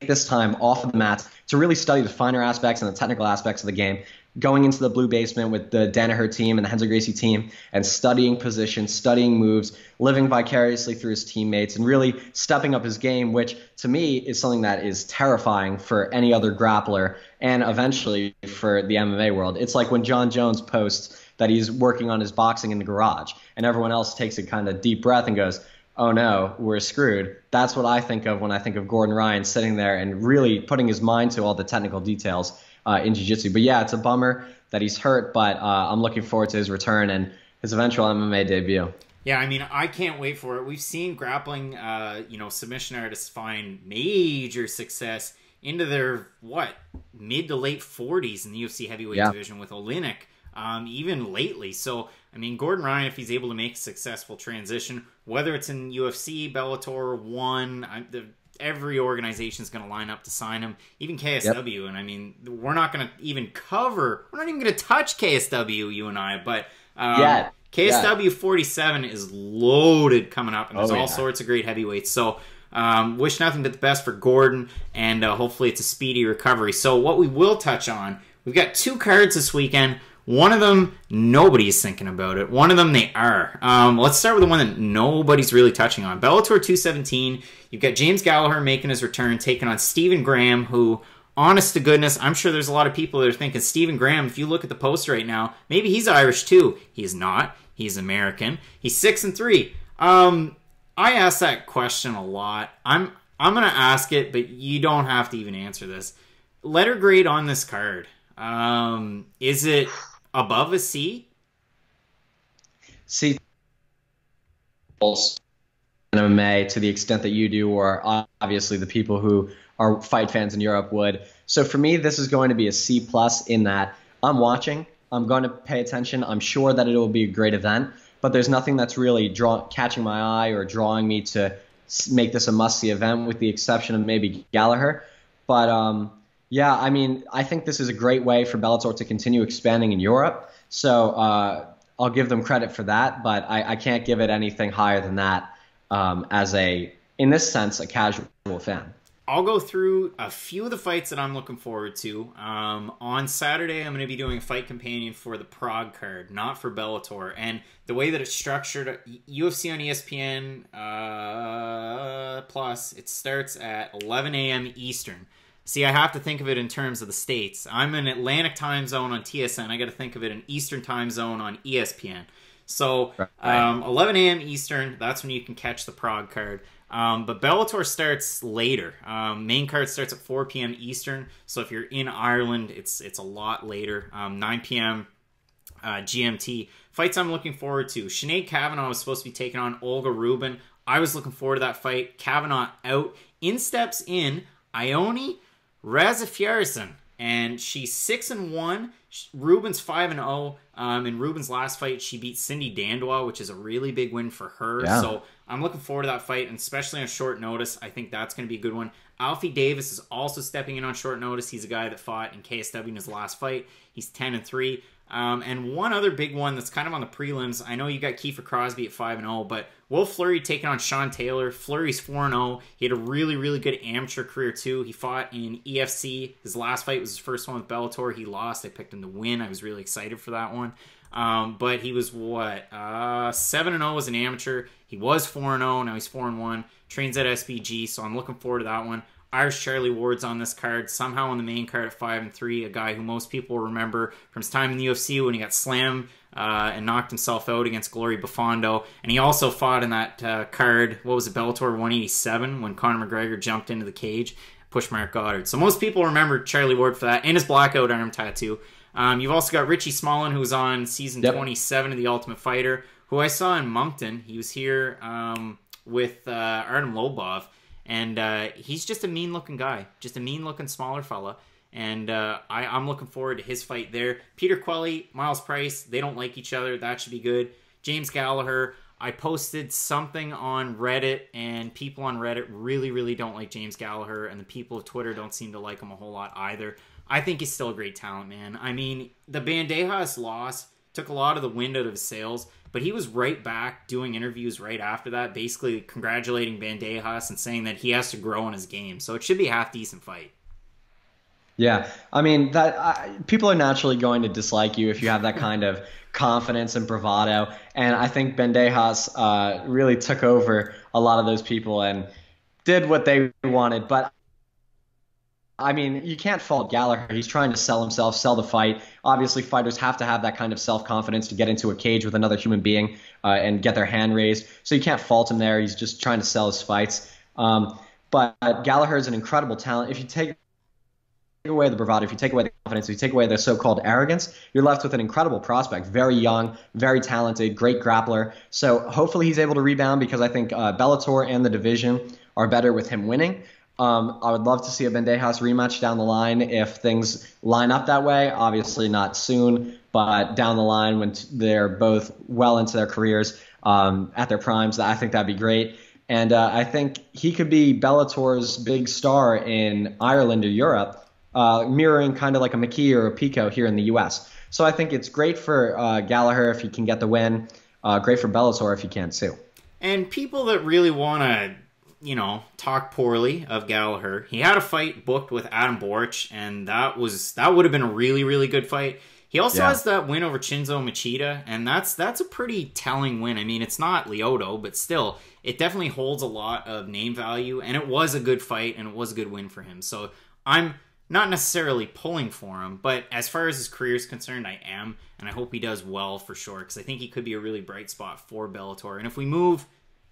this time off of the mats to really study the finer aspects and the technical aspects of the game, going into the blue basement with the Danaher team and the Hensel Gracie team and studying positions, studying moves, living vicariously through his teammates and really stepping up his game, which to me is something that is terrifying for any other grappler and eventually for the M M A world. It's like when John Jones posts that he's working on his boxing in the garage and everyone else takes a kind of deep breath and goes, oh no, we're screwed. That's what I think of when I think of Gordon Ryan sitting there and really putting his mind to all the technical details uh, in jiu-jitsu. But yeah, it's a bummer that he's hurt, but uh, I'm looking forward to his return and his eventual M M A debut. Yeah, I mean, I can't wait for it. We've seen grappling, uh, you know, submission artists find major success into their, what, mid to late forties in the U F C heavyweight yeah. division with Olynyk, um, even lately. So, I mean, Gordon Ryan, if he's able to make a successful transition, whether it's in U F C, Bellator, One, I, the, every organization is going to line up to sign him, even K S W. Yep. And I mean, we're not going to even cover, we're not even going to touch K S W, you and I, but um, yeah. K S W yeah. forty-seven is loaded coming up, and there's oh, all yeah. sorts of great heavyweights. So um, wish nothing but the best for Gordon, and uh, hopefully it's a speedy recovery. So what we will touch on, we've got two cards this weekend. One of them, nobody's thinking about it. One of them, they are. Um, let's start with the one that nobody's really touching on. Bellator two seventeen, you've got James Gallagher making his return, taking on Stephen Graham, who, honest to goodness, I'm sure there's a lot of people that are thinking, Stephen Graham, if you look at the post right now, maybe he's Irish too. He's not. He's American. He's six and three. Um, I ask that question a lot. I'm, I'm going to ask it, but you don't have to even answer this. Letter grade on this card. Um, is it above a C? C. M M A to the extent that you do, or obviously the people who are fight fans in Europe would. So for me, this is going to be a C plus in that I'm watching, I'm going to pay attention, I'm sure that it will be a great event, but there's nothing that's really draw, catching my eye or drawing me to make this a must-see event, with the exception of maybe Gallagher. But um, yeah, I mean, I think this is a great way for Bellator to continue expanding in Europe. So uh, I'll give them credit for that, but I, I can't give it anything higher than that um, as a, in this sense, a casual fan. I'll go through a few of the fights that I'm looking forward to. Um, on Saturday, I'm going to be doing a fight companion for the Prague card, not for Bellator. And the way that it's structured, U F C on E S P N uh, Plus, it starts at eleven A M Eastern. See, I have to think of it in terms of the states. I'm in Atlantic time zone on T S N. I got to think of it in Eastern time zone on E S P N. So um, eleven A M Eastern, that's when you can catch the Prague card. Um, but Bellator starts later. Um, main card starts at four P M Eastern. So if you're in Ireland, it's it's a lot later. Um, nine P M Uh, G M T. Fights I'm looking forward to. Sinead Kavanaugh was supposed to be taking on Olga Rubin. I was looking forward to that fight. Kavanaugh out. In steps in Ioni Razafjärson. And she's six and one. Rubin's five and oh. Um, in Rubin's last fight, she beat Cindy Dandois, which is a really big win for her. Yeah. So I'm looking forward to that fight, and especially on short notice, I think that's going to be a good one. Alfie Davis is also stepping in on short notice. He's a guy that fought in K S W in his last fight. He's ten and three. Um, and one other big one that's kind of on the prelims. I know you got Kiefer Crosby at five and oh, but Will Fleury taking on Sean Taylor. Fleury's four and oh. He had a really, really good amateur career too. He fought in E F C. His last fight was his first one with Bellator. He lost. I picked him to win. I was really excited for that one. Um, but he was what? Uh, seven and oh as an amateur. He was four and oh. Now he's four and one. Trains at S B G, so I'm looking forward to that one. Irish Charlie Ward's on this card, somehow on the main card at five and three, a guy who most people remember from his time in the U F C when he got slammed uh, and knocked himself out against Glory Buffondo. And he also fought in that uh, card, what was it, Bellator one eighty-seven, when Conor McGregor jumped into the cage, pushed Mark Goddard. So most people remember Charlie Ward for that, and his blackout arm tattoo. Um, you've also got Richie Smolin, who was on season yep. twenty-seven of The Ultimate Fighter, who I saw in Moncton. He was here um, with uh, Artem Lobov. And uh, he's just a mean-looking guy, just a mean-looking smaller fella. And uh, I, I'm looking forward to his fight there. Peter Qualley, Miles Price, they don't like each other. That should be good. James Gallagher, I posted something on Reddit, and people on Reddit really, really don't like James Gallagher, and the people of Twitter don't seem to like him a whole lot either. I think he's still a great talent, man. I mean, the Bandejas loss took a lot of the wind out of his sails, but he was right back doing interviews right after that, basically congratulating Bandejas and saying that he has to grow in his game. So it should be a half-decent fight. Yeah, I mean, that I, people are naturally going to dislike you if you have that kind of confidence and bravado. And I think Bandejas uh, really took over a lot of those people and did what they wanted. But I mean, you can't fault Gallagher. He's trying to sell himself, sell the fight. Obviously, fighters have to have that kind of self-confidence to get into a cage with another human being uh, and get their hand raised. So you can't fault him there. He's just trying to sell his fights. Um, but Gallagher is an incredible talent. If you take away the bravado, if you take away the confidence, if you take away the so-called arrogance, you're left with an incredible prospect. Very young, very talented, great grappler. So hopefully he's able to rebound, because I think uh, Bellator and the division are better with him winning. Um, I would love to see a Bandejas rematch down the line if things line up that way. Obviously not soon, but down the line when t they're both well into their careers, um, at their primes, I think that'd be great. And uh, I think he could be Bellator's big star in Ireland or Europe, uh, mirroring kind of like a McKee or a Pico here in the U S. So I think it's great for uh, Gallagher if he can get the win, uh, great for Bellator if he can too. And people that really want to, you know, talk poorly of Gallagher. He had a fight booked with Adam Borch, and that was that would have been a really, really good fight. He also yeah. has that win over Chinzo Machida, and that's that's a pretty telling win. I mean, it's not Lyoto, but still, it definitely holds a lot of name value, and it was a good fight, and it was a good win for him. So I'm not necessarily pulling for him, but as far as his career is concerned, I am, and I hope he does well for sure, because I think he could be a really bright spot for Bellator. And if we move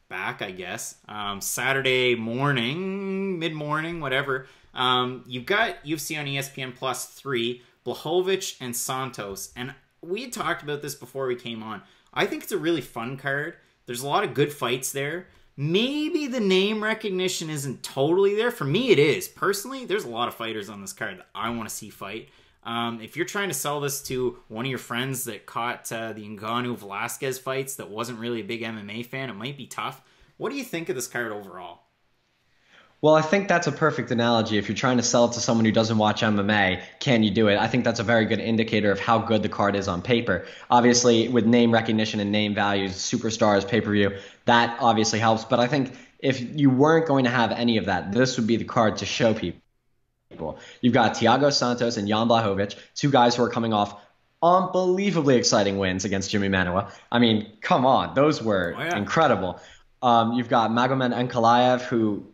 back, I guess, um, Saturday morning, mid-morning, whatever, um, you've got U F C on E S P N Plus three, Blachowicz and Santos, and we had talked about this before we came on. I think it's a really fun card. There's a lot of good fights there. Maybe the name recognition isn't totally there. For me, it is. Personally, there's a lot of fighters on this card that I want to see fight. Um, if you're trying to sell this to one of your friends that caught uh, the Ngannou-Velasquez fights that wasn't really a big M M A fan, it might be tough. What do you think of this card overall? Well, I think that's a perfect analogy. If you're trying to sell it to someone who doesn't watch M M A, can you do it? I think that's a very good indicator of how good the card is on paper. Obviously, with name recognition and name values, superstars, pay-per-view, that obviously helps. But I think if you weren't going to have any of that, this would be the card to show people. You've got Thiago Santos and Jan Blachowicz, two guys who are coming off unbelievably exciting wins against Jimmy Manuwa. I mean, come on. Those were oh, yeah. incredible. Um, you've got Magomed Ankalaev, who...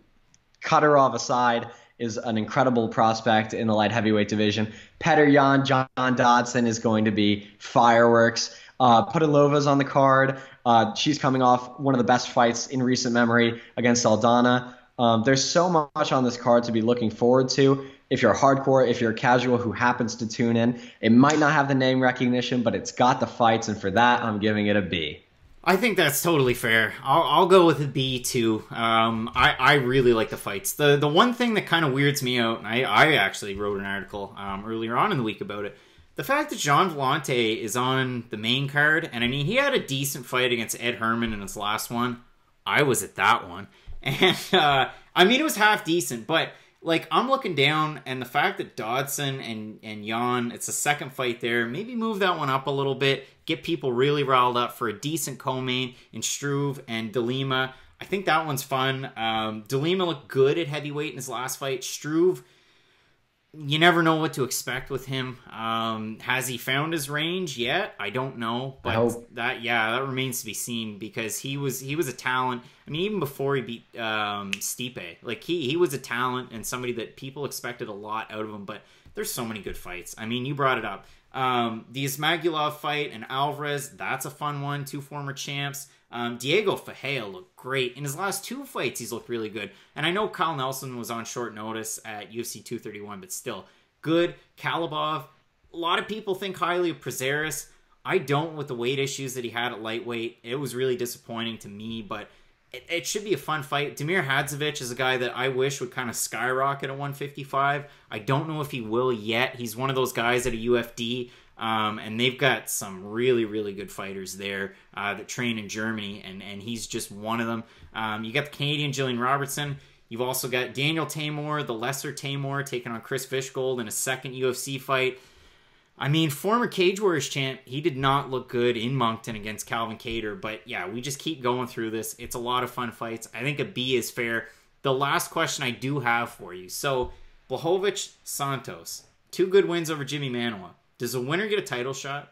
Kadyrov aside, is an incredible prospect in the light heavyweight division. Petr Yan, John Dodson is going to be fireworks. Uh, Putilova's on the card. Uh, she's coming off one of the best fights in recent memory against Aldana. Um, there's so much on this card to be looking forward to. If you're hardcore, if you're casual who happens to tune in, it might not have the name recognition, but it's got the fights, and for that, I'm giving it a B. I think that's totally fair. I'll, I'll go with a B too. Um, I, I really like the fights. The the one thing that kind of weirds me out, and I, I actually wrote an article um, earlier on in the week about it, the fact that John Volante is on the main card, and I mean, he had a decent fight against Ed Herman in his last one. I was at that one. And, uh, I mean, it was half decent, but, like, I'm looking down, and the fact that Dodson and, and Jan, it's a second fight there, maybe move that one up a little bit, get people really riled up for a decent co-main in Struve and De Lima. I think that one's fun. Um, De Lima looked good at heavyweight in his last fight. Struve, you never know what to expect with him. Um, has he found his range yet? I don't know, but no. that yeah, that remains to be seen, because he was he was a talent. I mean, even before he beat um, Stipe, like he he was a talent and somebody that people expected a lot out of him. But there's so many good fights. I mean, you brought it up. Um, the Ismagulov fight and Alvarez, that's a fun one. Two former champs. Um, Diego Fajeo looked great. In his last two fights, he's looked really good. And I know Kyle Nelson was on short notice at U F C two thirty-one, but still, good. Kalibov, a lot of people think highly of Caceres. I don't, with the weight issues that he had at lightweight. It was really disappointing to me, but it, it should be a fun fight. Damir Hadzovic is a guy that I wish would kind of skyrocket at one fifty-five. I don't know if he will yet. He's one of those guys at a U F D. Um, and they've got some really, really good fighters there uh, that train in Germany, and, and he's just one of them. Um, you got the Canadian Jillian Robertson. You've also got Daniel Tamor, the lesser Tamor, taking on Chris Fishgold in a second U F C fight. I mean, former Cage Warriors champ, he did not look good in Moncton against Calvin Kattar, but yeah, we just keep going through this. It's a lot of fun fights. I think a B is fair. The last question I do have for you. So, Blachowicz, Santos, two good wins over Jimmy Manuwa. Does the winner get a title shot?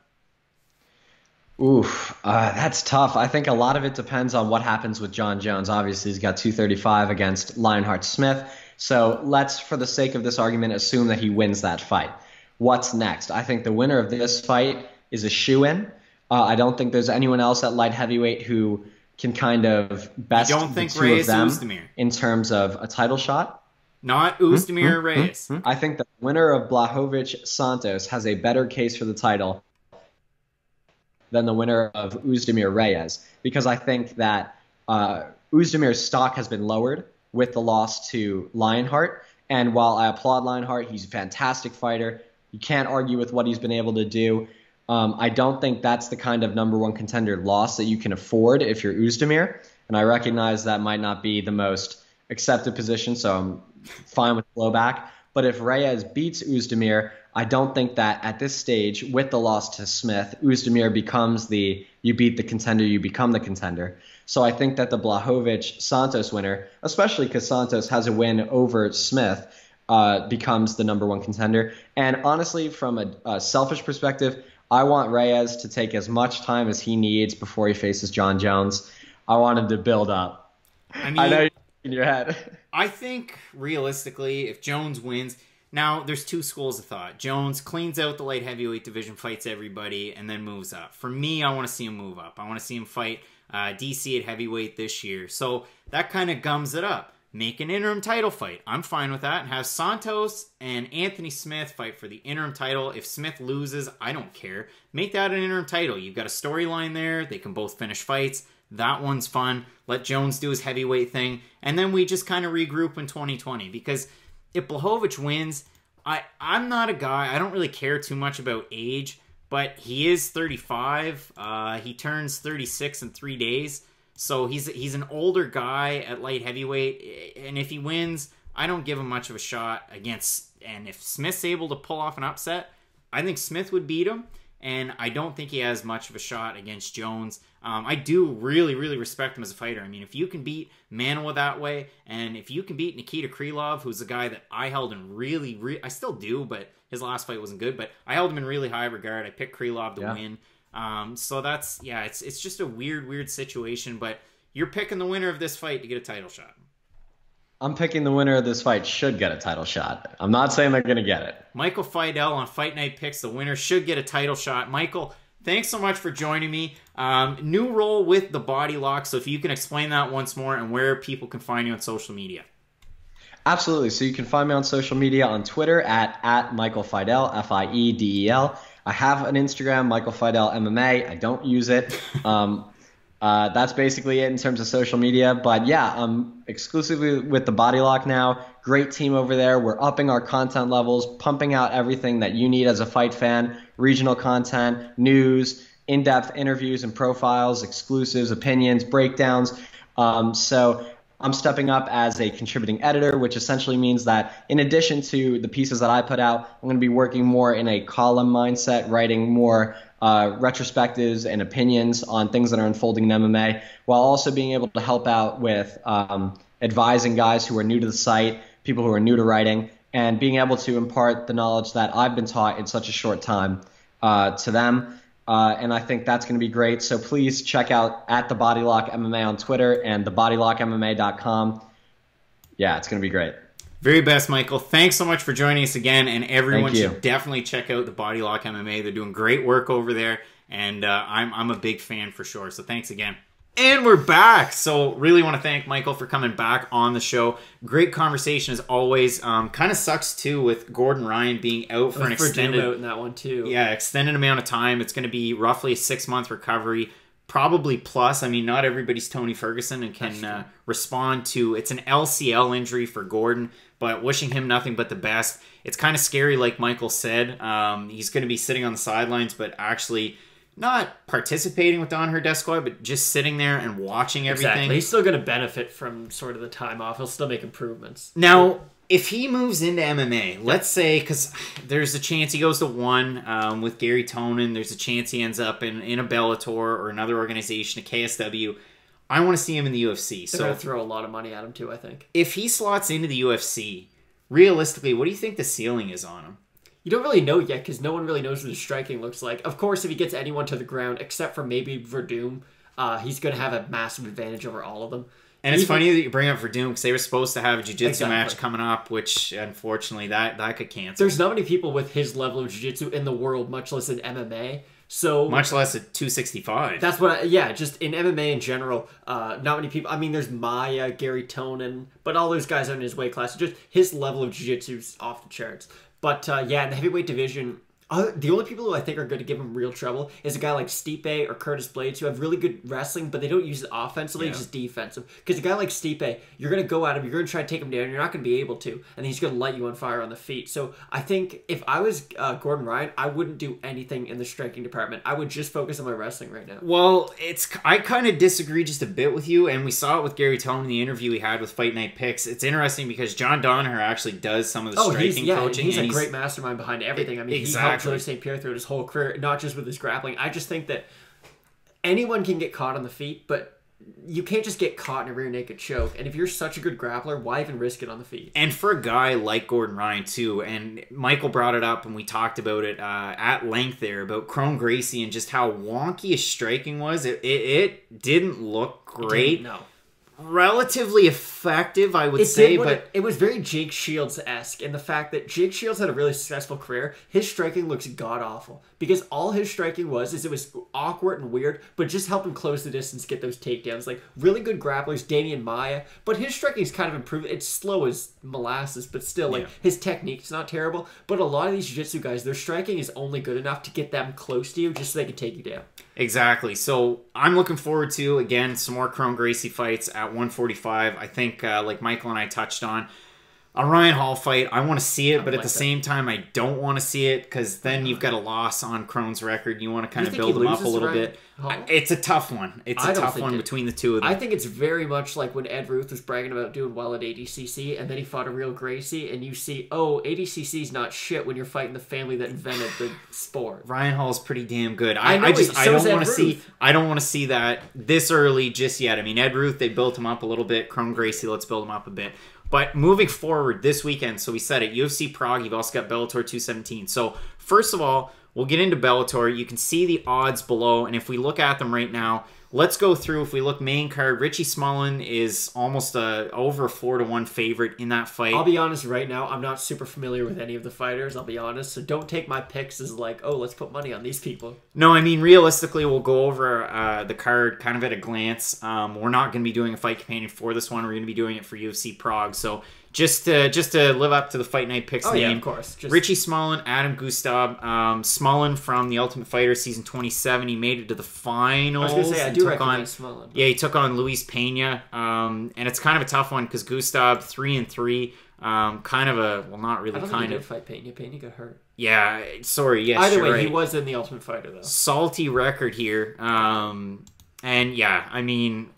Oof, uh, that's tough. I think a lot of it depends on what happens with John Jones. Obviously, he's got two thirty-five against Lionheart Smith. So let's, for the sake of this argument, assume that he wins that fight. What's next? I think the winner of this fight is a shoo-in. Uh, I don't think there's anyone else at light heavyweight who can kind of best I don't think the two Reyes of them Uzdemir. In terms of a title shot. Not Uzdemir mm-hmm. Reyes. I think the winner of Blachowicz Santos has a better case for the title than the winner of Uzdemir Reyes, because I think that uh, Uzdemir's stock has been lowered with the loss to Lionheart. And while I applaud Lionheart, he's a fantastic fighter. You can't argue with what he's been able to do. Um, I don't think that's the kind of number one contender loss that you can afford if you're Uzdemir. And I recognize that might not be the most accepted position, so I'm fine with blowback. But if Reyes beats Uzdemir, I don't think that at this stage, with the loss to Smith, Uzdemir becomes the you beat the contender, you become the contender. So I think that the Blachowicz Santos winner, especially because Santos has a win over Smith, uh, becomes the number one contender. And honestly, from a, a selfish perspective, I want Reyes to take as much time as he needs before he faces John Jones. I want him to build up. I mean, I know you're in your head. I think realistically, if Jones wins, now there's two schools of thought. Jones cleans out the light heavyweight division, fights everybody, and then moves up. For me, I want to see him move up. I want to see him fight uh, D C at heavyweight this year. So that kind of gums it up. Make an interim title fight. I'm fine with that. And have Santos and Anthony Smith fight for the interim title. If Smith loses, I don't care. Make that an interim title. You've got a storyline there. They can both finish fights. That one's fun. Let Jones do his heavyweight thing. And then we just kind of regroup in twenty twenty. Because if Blachowicz wins, I, I'm not a guy. I don't really care too much about age. But he is thirty-five. Uh, he turns thirty-six in three days. So he's he's an older guy at light heavyweight. And if he wins, I don't give him much of a shot against. And if Smith's able to pull off an upset, I think Smith would beat him. And I don't think he has much of a shot against Jones. Um, I do really, really respect him as a fighter. I mean, if you can beat Manoa that way, and if you can beat Nikita Krylov, who's a guy that I held in really, really, I still do, but his last fight wasn't good, but I held him in really high regard. I picked Krylov to yeah. win. Um, so that's, yeah, it's it's just a weird, weird situation, but you're picking the winner of this fight to get a title shot. I'm picking the winner of this fight should get a title shot. I'm not saying they're going to get it. Michael Fiedel on Fight Night Picks, the winner should get a title shot. Michael, thanks so much for joining me. Um, new role with The Body Lock, so if you can explain that once more and where people can find you on social media. Absolutely. So you can find me on social media on Twitter at, at Michael Fiedel, F I E D E L. I have an Instagram, Michael Fiedel M M A. I don't use it. Um, uh, that's basically it in terms of social media. But yeah, I'm exclusively with The Body Lock now. Great team over there. We're upping our content levels, pumping out everything that you need as a fight fan, regional content, news, in-depth interviews and profiles, exclusives, opinions, breakdowns. Um, so I'm stepping up as a contributing editor, which essentially means that in addition to the pieces that I put out, I'm going to be working more in a column mindset, writing more uh, retrospectives and opinions on things that are unfolding in M M A, while also being able to help out with um, advising guys who are new to the site, people who are new to writing, and being able to impart the knowledge that I've been taught in such a short time uh, to them. Uh, and I think that's going to be great. So please check out at The Body Lock M M A on Twitter and the body lock M M A dot com. Yeah, it's going to be great. Very best, Michael. Thanks so much for joining us again. And everyone should definitely check out The Body Lock M M A. They're doing great work over there. And uh, I'm, I'm a big fan for sure. So thanks again. And we're back. So really want to thank Michael for coming back on the show. Great conversation as always. Um, kind of sucks too with Gordon Ryan being out for an extended out in that one too. Yeah, extended amount of time. It's going to be roughly a six month recovery, probably plus. I mean, not everybody's Tony Ferguson and can uh, respond to. It's an L C L injury for Gordon, but wishing him nothing but the best. It's kind of scary, like Michael said. Um, he's going to be sitting on the sidelines, but actually not participating with Don Herdescoy, but just sitting there and watching everything. Exactly. He's still going to benefit from sort of the time off. He'll still make improvements. Now, if he moves into M M A, let's say, because there's a chance he goes to one um, with Garry Tonon. There's a chance he ends up in, in a Bellator or another organization, a K S W. I want to see him in the U F C. They're so going to throw a lot of money at him too, I think. If he slots into the U F C, realistically, what do you think the ceiling is on him? You don't really know yet because no one really knows what his striking looks like. Of course, if he gets anyone to the ground, except for maybe Verdum, uh, he's going to have a massive advantage over all of them. And Even, it's funny that you bring up Verdum because they were supposed to have a jiu-jitsu exactly. match coming up, which unfortunately that, that could cancel. There's not many people with his level of jiu-jitsu in the world, much less in M M A. So much less at two sixty-five. That's what, I, yeah, just in M M A in general, uh, not many people. I mean, there's Maya, Garry Tonon, but all those guys are in his weight class. Just his level of jiu-jitsu is off the charts. But, uh, yeah, in the heavyweight division, uh, the only people who I think are going to give him real trouble is a guy like Stipe or Curtis Blades, who have really good wrestling, but they don't use it offensively, yeah. just defensive. Because a guy like Stipe, you're going to go at him, you're going to try to take him down, you're not going to be able to, and he's going to light you on fire on the feet. So I think if I was uh, Gordon Ryan, I wouldn't do anything in the striking department. I would just focus on my wrestling right now. Well, it's I kind of disagree just a bit with you, and we saw it with Garry Tonon in the interview he had with Fight Night Picks. It's interesting because John Donaher actually does some of the oh, striking he's, yeah, coaching. He's and a he's, great mastermind behind everything. I mean, exactly. He helped George Saint Pierre throughout his whole career, not just with his grappling. I just think that anyone can get caught on the feet, but you can't just get caught in a rear naked choke. And if you're such a good grappler, why even risk it on the feet? And for a guy like Gordon Ryan, too, and Michael brought it up and we talked about it uh, at length there, about Kron Gracie and just how wonky his striking was. It, it, it didn't look great. It didn't, no. Relatively effective, I would it say, but... It, it was very Jake Shields-esque in the fact that Jake Shields had a really successful career. His striking looks god-awful because all his striking was is it was awkward and weird, but just helped him close the distance, get those takedowns. Like, really good grapplers, Damian Maia, but his striking's kind of improved. It's slow as molasses, but still, like, yeah. his technique's not terrible, but a lot of these jiu-jitsu guys, their striking is only good enough to get them close to you just so they can take you down. Exactly. So I'm looking forward to, again, some more Kron Gracie fights at one forty-five. I think, uh, like Michael and I touched on, a Ryan Hall fight, I want to see it, but at like the that. same time, I don't want to see it because then you've got a loss on Kron's record. You want to kind of build him up a little bit. I, it's a tough one. It's a tough one it. between the two of them. I think it's very much like when Ed Ruth was bragging about doing well at A D C C, and then he fought a real Gracie, and you see, oh, A D C C's not shit when you're fighting the family that invented the sport. Ryan Hall's pretty damn good. I, I, know, I just so I don't want to see. I don't want to see that this early just yet. I mean, Ed Ruth, they built him up a little bit. Kron Gracie, let's build him up a bit. But moving forward this weekend, so we said it, U F C Prague, you've also got Bellator two seventeen. So first of all, we'll get into Bellator. You can see the odds below, and if we look at them right now, let's go through. If we look main card, Richie Smolin is almost a over four to one favorite in that fight. I'll be honest right now, I'm not super familiar with any of the fighters, I'll be honest, so don't take my picks as like, oh, let's put money on these people. No, I mean, realistically, we'll go over uh, the card kind of at a glance. Um, we're not going to be doing a fight companion for this one. We're going to be doing it for U F C Prague, so... Just to, just to live up to the Fight Night Picks oh, name. Oh, yeah, of course. Just... Richie Smolin, Adam Gustav. Um, Smolin from The Ultimate Fighter, Season twenty-seven. He made it to the finals. I was going to say, I do recognize on, Smolin. Yeah, he took on Luis Pena. Um, and it's kind of a tough one because Gustav, three and three, um, kind of a, well, not really I don't kind think of. Fight Pena. Pena got hurt. Yeah, sorry, yes, Either way, right. he was in The Ultimate Fighter, though. Salty record here. Um, and, yeah, I mean...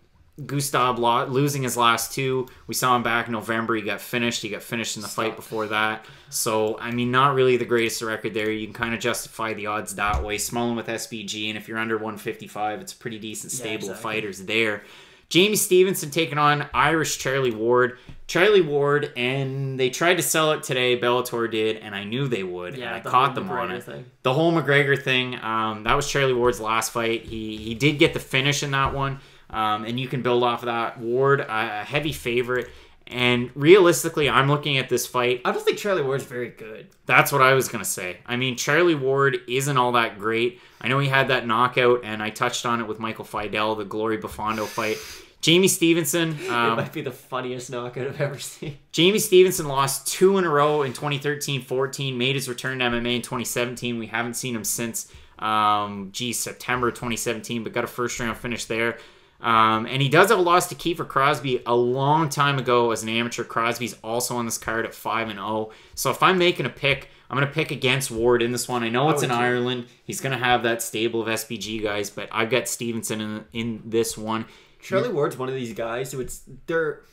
Gustav losing his last two. We saw him back in November. He got finished. He got finished in the Stop. fight before that. So, I mean, not really the greatest record there. You can kind of justify the odds that way. Smolin with S B G, and if you're under one fifty-five, it's a pretty decent stable yeah, exactly. of fighters there. Jamie Stevenson taking on Irish Charlie Ward. Charlie Ward, and they tried to sell it today. Bellator did, and I knew they would, yeah, and I the caught them McGregor on it. Thing. The whole McGregor thing, um, that was Charlie Ward's last fight. He, he did get the finish in that one. Um, and you can build off of that. Ward, uh, a heavy favorite. And realistically, I'm looking at this fight. I don't think Charlie Ward's very good. That's what I was going to say. I mean, Charlie Ward isn't all that great. I know he had that knockout, and I touched on it with Michael Fiedel, the Glory Buffondo fight. Jamie Stevenson. Um, it might be the funniest knockout I've ever seen. Jamie Stevenson lost two in a row in twenty thirteen fourteen, made his return to M M A in twenty seventeen. We haven't seen him since, um, geez, September twenty seventeen, but got a first-round finish there. Um, and he does have a loss to Kiefer Crosby a long time ago as an amateur. Crosby's also on this card at five and oh. So if I'm making a pick, I'm going to pick against Ward in this one. I know it's in Ireland. He's going to have that stable of S B G guys, but I've got Stevenson in, in this one. Charlie Ward's one of these guys who it's... They're...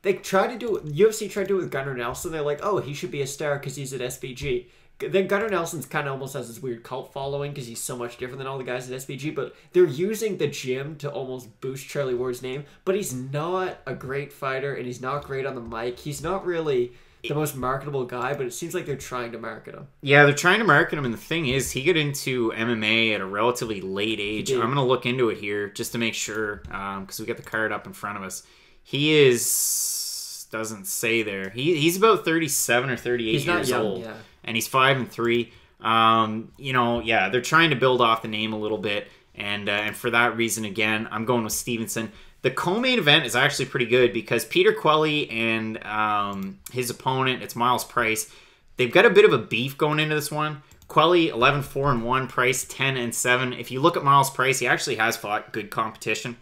They tried to do... U F C tried to do it with Gunnar Nelson. They're like, oh, he should be a star because he's at S B G. Then Gunnar Nelson's kind of almost has this weird cult following because he's so much different than all the guys at S B G, but they're using the gym to almost boost Charlie Ward's name, but he's not a great fighter, and he's not great on the mic. He's not really the most marketable guy, but it seems like they're trying to market him. Yeah, they're trying to market him, and the thing is, he got into M M A at a relatively late age. I'm going to look into it here just to make sure, because um, we got the card up in front of us. He is... doesn't say there. He, he's about thirty-seven or thirty-eight he's years young, old. Yeah. And he's five and three. Um, you know, yeah, they're trying to build off the name a little bit. And uh, and for that reason, again, I'm going with Stevenson. The co-main event is actually pretty good because Peter Qualley and um, his opponent, it's Miles Price, they've got a bit of a beef going into this one. Qualley, eleven four and one. Price, ten and seven. If you look at Miles Price, he actually has fought good competition.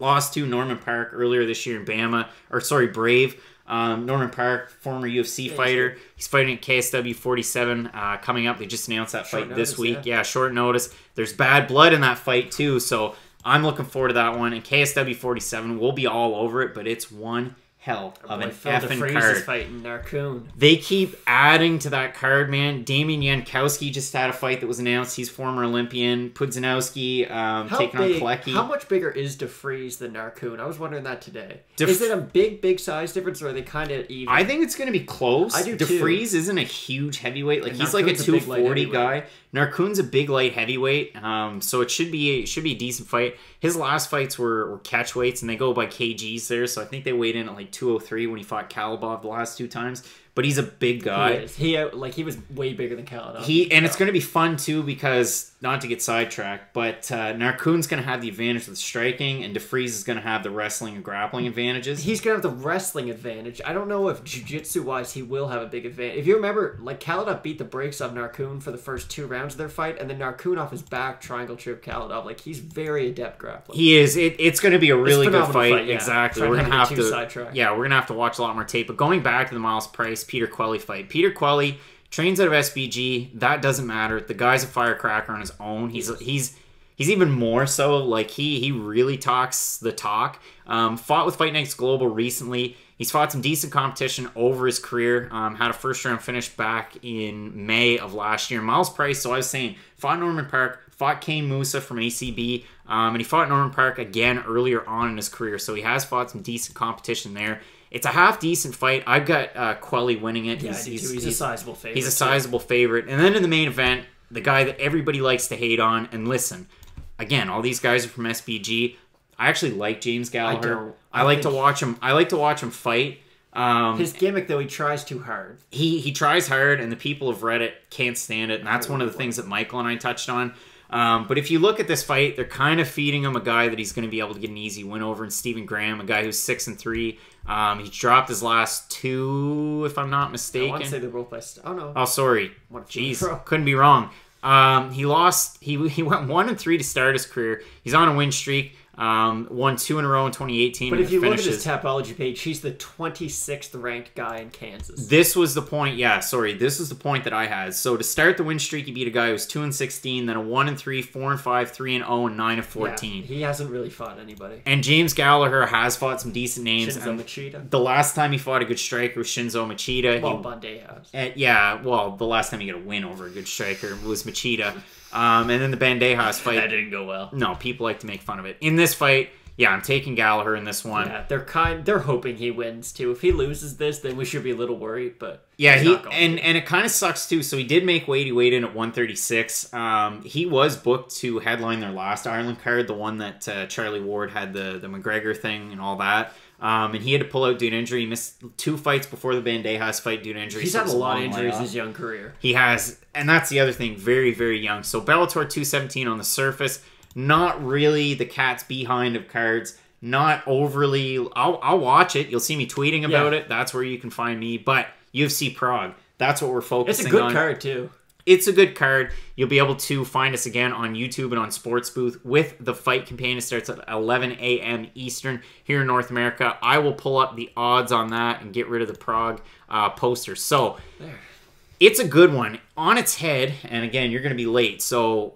Lost to Norman Park earlier this year in Bama, or sorry, Brave. Um, Norman Park, former U F C yeah, fighter. He's fighting at K S W forty-seven uh, coming up. They just announced that fight notice, this week. Yeah. yeah, short notice. There's bad blood in that fight too, so I'm looking forward to that one. And K S W forty-seven will be all over it, but it's one hell Our of an effing card. Is fighting Narcoon. They keep adding to that card, man. Damien Jankowski just had a fight that was announced. He's former Olympian. Pudzianowski um, taking big, on Kolecki. How much bigger is DeFries than Narcoon? I was wondering that today. Def is it a big, big size difference, or are they kind of even? I think it's going to be close. I do DeFries isn't a huge heavyweight. Like, he's like a two forty guy. Narcoon's a big light heavyweight, um, so it should be it should be a decent fight. His last fights were, were catch weights, and they go by kgs there, so I think they weighed in at like two oh three when he fought Kalibov the last two times. But he's a big guy. He is. He like he was way bigger than Kalibov. He and it's going to be fun too, because not to get sidetracked, but uh, Narcoon's going to have the advantage with striking, and DeFries is going to have the wrestling and grappling advantages. He's going to have the wrestling advantage. I don't know if jiu-jitsu wise he will have a big advantage. If you remember, like, Kalibov beat the brakes off Narcoon for the first two rounds of their fight, and then Narcoon off his back triangle trip Kalibov. Like, he's very adept grappling. He is. It, it's going to be a really good fight. fight yeah. Exactly. We're going to have to. Sidetrack. Yeah, we're going to have to watch a lot more tape. But going back to the Miles Price Peter Qualley fight. Peter Qualley trains out of S B G. That doesn't matter. The guy's a firecracker on his own. He's he's he's even more so. Like, he he really talks the talk. Um, fought with Fight Nights Global recently. He's fought some decent competition over his career. Um, had a first round finish back in May of last year. Miles Price, so I was saying, fought Norman Park, fought Kane Musa from A C B, um, and he fought Norman Park again earlier on in his career. So he has fought some decent competition there. It's a half-decent fight. I've got uh, Qualley winning it. Yeah, he's, I do he's, he's a sizable favorite. He's a sizable too. favorite. And then in the main event, the guy that everybody likes to hate on. And listen, again, all these guys are from S B G. I actually like James Gallagher. I, I, I like to watch him. I like to watch him fight. Um, His gimmick, though, he tries too hard. He he tries hard, and the people of Reddit can't stand it. And that's one of the things that Michael and I touched on. Um, but if you look at this fight, they're kind of feeding him a guy that he's going to be able to get an easy win over, and Stephen Graham, a guy who's six and three. Um, he dropped his last two, if I'm not mistaken. I want to say they're both by. Oh no. Oh, sorry. Jeez, couldn't be wrong. Um, he lost. He he went one and three to start his career. He's on a win streak. Um, won two in a row in twenty eighteen. But if you finishes. look at his Tapology page, he's the twenty-sixth ranked guy in Kansas. This was the point, yeah, sorry, this was the point that I had. So to start the win streak, he beat a guy who was two and sixteen, then a one and three, four and five, three and oh, and nine and fourteen. Yeah, he hasn't really fought anybody. And James Gallagher has fought some decent names. Shinzo Machida. The last time he fought a good striker was Shinzo Machida. Well, Bandejas. Uh, yeah, well, the last time he got a win over a good striker was Machida. Um, and then the Bandejas fight. That didn't go well. No, people like to make fun of it. In this fight, yeah, I'm taking Gallagher in this one. Yeah, they're kind. They're hoping he wins too. If he loses this, then we should be a little worried. But yeah, he and to. and it kind of sucks too. So he did make weight. He weighed in at one thirty-six. Um, he was booked to headline their last Ireland card, the one that uh, Charlie Ward had the the McGregor thing and all that. Um, and he had to pull out due to injury. He missed two fights before the Bandejas fight due to injury. He's so had a lot of injuries in his young career. He has, and that's the other thing, very, very young. So Bellator two seventeen on the surface, not really the cat's behind of cards, not overly, I'll, I'll watch it. You'll see me tweeting about yeah. it. That's where you can find me. But U F C Prague, that's what we're focusing on. It's a good on. card too. It's a good card. You'll be able to find us again on YouTube and on Sports Booth with the Fight Campaign. It starts at eleven A M Eastern here in North America. I will pull up the odds on that and get rid of the Prague uh, poster. So there. It's a good one. On its head, and again, you're going to be late. So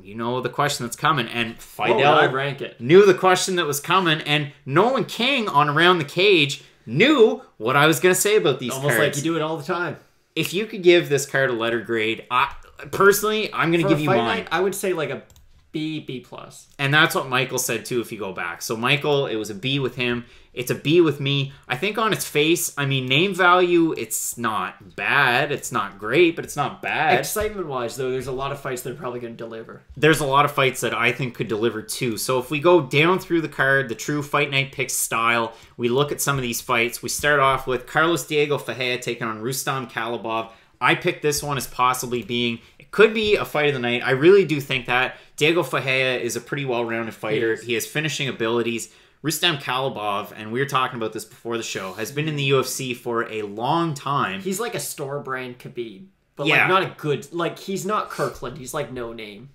you know the question that's coming. And Fiedel oh, rank it. knew the question that was coming. And Nolan King on Around the Cage knew what I was going to say about these Almost cards. Almost like you do it all the time. If you could give this card a letter grade, I personally, I'm going to give you mine. Night, I would say like a B, B plus. And that's what Michael said too, if you go back. So Michael, it was a B with him. It's a B with me. I think on its face, I mean, name value, it's not bad. It's not great, but it's not bad. Excitement-wise, though, there's a lot of fights that are probably going to deliver. There's a lot of fights that I think could deliver, too. So if we go down through the card, the true Fight Night Picks style, we look at some of these fights. We start off with Carlos Diego Fajea taking on Rustam Kalibov. I picked this one as possibly being... Could be a fight of the night. I really do think that. Diego Fajea is a pretty well-rounded fighter. He, he has finishing abilities. Rustam Kalibov, and we were talking about this before the show, has been in the U F C for a long time. He's like a store brand Khabib, but yeah. like not a good... Like, he's not Kirkland. He's like no name.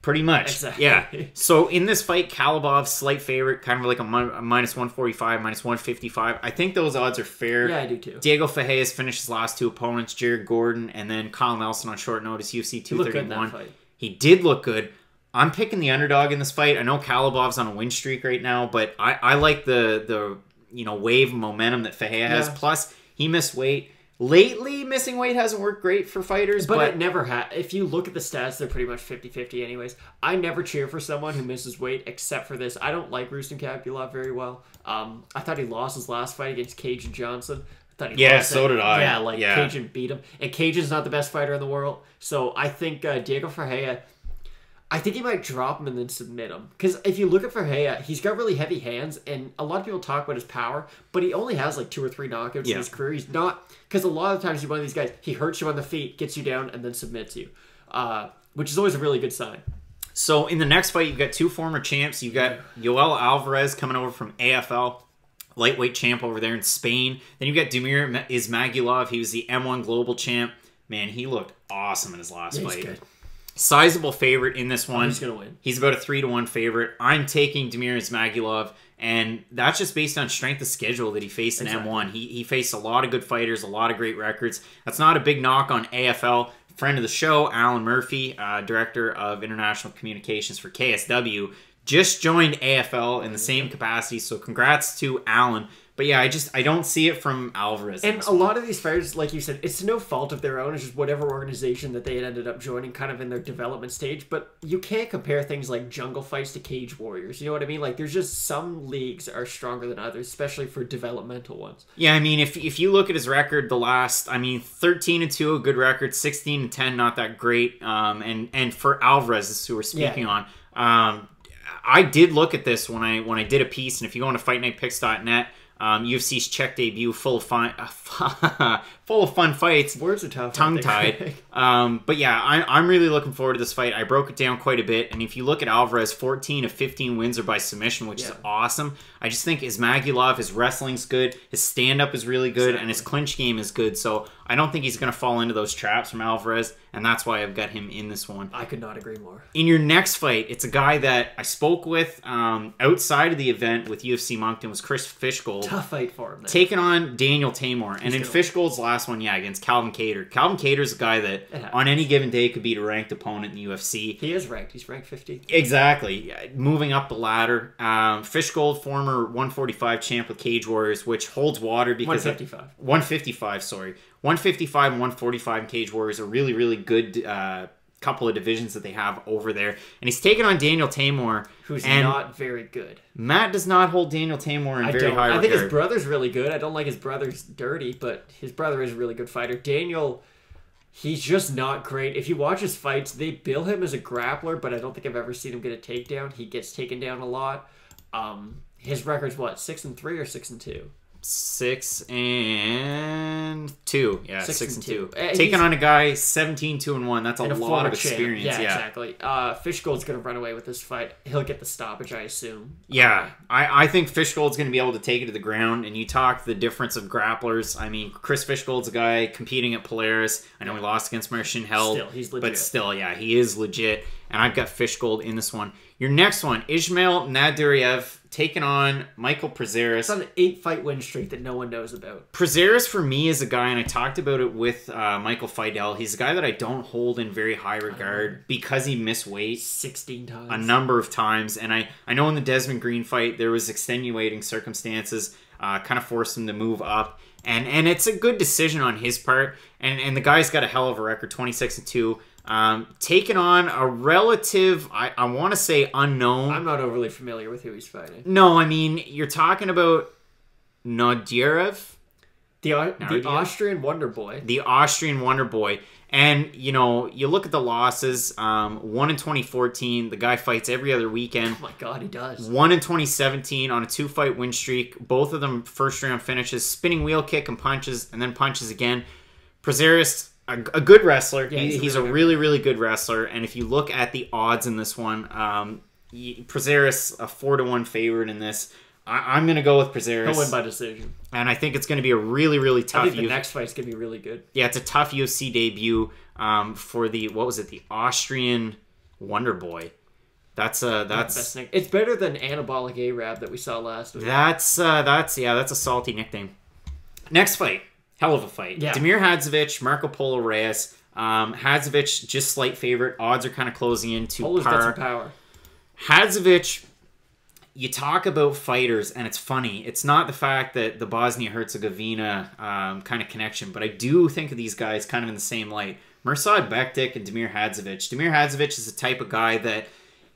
Pretty much, exactly. yeah. So in this fight, Kalibov, slight favorite, kind of like a, mon a minus one forty-five, minus one fifty-five. I think those odds are fair. Yeah, I do too. Diego Fajea's finished his last two opponents, Jared Gordon, and then Kyle Nelson on short notice, U F C two thirty-one. He, he did look good. I'm picking the underdog in this fight. I know Kalibov's on a win streak right now, but I, I like the the you know, wave momentum that Fahea has. Yeah. Plus, he missed weight. Lately, missing weight hasn't worked great for fighters. But, but it never has. If you look at the stats, they're pretty much fifty fifty anyways. I never cheer for someone who misses weight except for this. I don't like Rustam Kapulov very well. Um, I thought he lost his last fight against Cajun Johnson. I thought he yeah, lost so it. did I. Yeah, like yeah. Cajun beat him. And Cajun's not the best fighter in the world. So I think uh, Diego Ferreira... I think he might drop him and then submit him. Because if you look at Ferreira, he's got really heavy hands, and a lot of people talk about his power, but he only has like two or three knockouts yeah. in his career. He's not... Because a lot of times, you're one of these guys, he hurts you on the feet, gets you down, and then submits you. Uh, which is always a really good sign. So in the next fight, you've got two former champs. You've got Yoel Alvarez coming over from A F L, lightweight champ over there in Spain. Then you've got Dumir Ismagulov. He was the M one Global champ. Man, he looked awesome in his last yeah, fight. Good. Sizable favorite in this one. He's going to win. He's about a three to one favorite. I'm taking Dumir Ismagulov, and that's just based on strength of schedule that he faced in exactly. M one. He, he faced a lot of good fighters, a lot of great records. That's not a big knock on A F L. Friend of the show, Alan Murphy, uh, Director of International Communications for K S W, just joined A F L in the same capacity, so congrats to Alan. But yeah, I just, I don't see it from Alvarez. And a lot of these fighters, like you said, it's no fault of their own. It's just whatever organization that they had ended up joining kind of in their development stage. But you can't compare things like jungle fights to cage warriors. You know what I mean? Like, there's just some leagues are stronger than others, especially for developmental ones. Yeah, I mean, if if you look at his record, the last, I mean, thirteen and two, a good record, sixteen and ten, not that great. Um, and, and for Alvarez, this is who we're speaking yeah. on. Um, I did look at this when I, when I did a piece, and if you go on to fight night picks dot net, Um, U F C's Czech debut, full of fun, uh, full of fun fights. Words are tough, tongue-tied. um, but yeah, I, I'm really looking forward to this fight. I broke it down quite a bit, and if you look at Alvarez, fourteen of fifteen wins are by submission, which yeah. is awesome. I just think Ismagulov, his wrestling's good, his stand-up is really good, exactly. and his clinch game is good. So I don't think he's going to fall into those traps from Alvarez, and that's why I've got him in this one. I could not agree more. In your next fight, it's a guy that I spoke with um, outside of the event with U F C Moncton was Chris Fishgold. Tough fight for him. Though. Taking on Daniel Tamor. And in Fishgold's last one, yeah, against Calvin Kattar. Calvin Kattar's a guy that on any given day could beat a ranked opponent in the U F C. He is ranked. He's ranked fifty. Exactly. Moving up the ladder. Um, Fishgold, former one forty-five champ with Cage Warriors, which holds water because... one fifty-five. one fifty-five, sorry. one fifty-five and one forty-five in Cage Warriors are really, really good... Uh, couple of divisions that they have over there. And he's taken on Daniel Tamor. Who's not very good. Matt does not hold Daniel Tamor in I very don't. high regard. I think regard. his brother's really good. I don't like his brother's dirty, but his brother is a really good fighter. Daniel, he's just not great. If you watch his fights, they bill him as a grappler, but I don't think I've ever seen him get a takedown. He gets taken down a lot. Um, his record's what, six and three or six and two? Six and two, yeah, six, six and two. two. Uh, Taking on a guy seventeen two and one. That's a, a lot of experience. Yeah, yeah, exactly. Uh, Fishgold's gonna run away with this fight. He'll get the stoppage, I assume. Yeah, um, I I think Fishgold's gonna be able to take it to the ground. And you talk the difference of grapplers. I mean, Chris Fishgold's a guy competing at Polaris. I know he lost against Marcin Held, still, he's legit. But still, yeah, he is legit. And I've got Fishgold in this one. Your next one, Ismail Nadiriev taking on Michael Prezeris. It's on an eight-fight win streak that no one knows about. Prezeris, for me, is a guy, and I talked about it with uh, Michael Fiedel. He's a guy that I don't hold in very high regard because he missed weight. sixteen times. A number of times. And I, I know in the Desmond Green fight, there was extenuating circumstances, uh, kind of forced him to move up. And and it's a good decision on his part. And, and the guy's got a hell of a record, twenty-six and two. Um, taking on a relative, I, I want to say unknown. I'm not overly familiar with who he's fighting. No, I mean, you're talking about Nadiriev. The, the Austrian Wonder Boy. The Austrian Wonder Boy. And, you know, you look at the losses, um, one in twenty fourteen. The guy fights every other weekend. Oh, my God, he does. one in twenty seventeen on a two-fight win streak. Both of them first-round finishes, spinning wheel kick and punches, and then punches again. Prezeris... A good wrestler. Yeah, he's, he's a really, really, really good wrestler. And if you look at the odds in this one, um, Prezeris, a four to one favorite in this. I, I'm going to go with Prezeris. He'll win by decision. And I think it's going to be a really, really tough... I think the U F C next fight's going to be really good. Yeah, it's a tough U F C debut um, for the... What was it? The Austrian Wonder Boy. That's uh that's best nickname. It's better than Anabolic Arab that we saw last week. That's, uh, that's... Yeah, that's a salty nickname. Next fight. Hell of a fight. Yeah. Demir Hadzovic, Marco Polo Reyes. Um, Hadzovic, just slight favorite. Odds are kind of closing in to par. Polo's got some power. Hadzovic you talk about fighters, and it's funny. It's not the fact that the Bosnia-Herzegovina um, kind of connection, but I do think of these guys kind of in the same light. Mirsad Bektic and Damir Hadzovic. Damir Hadzovic is the type of guy that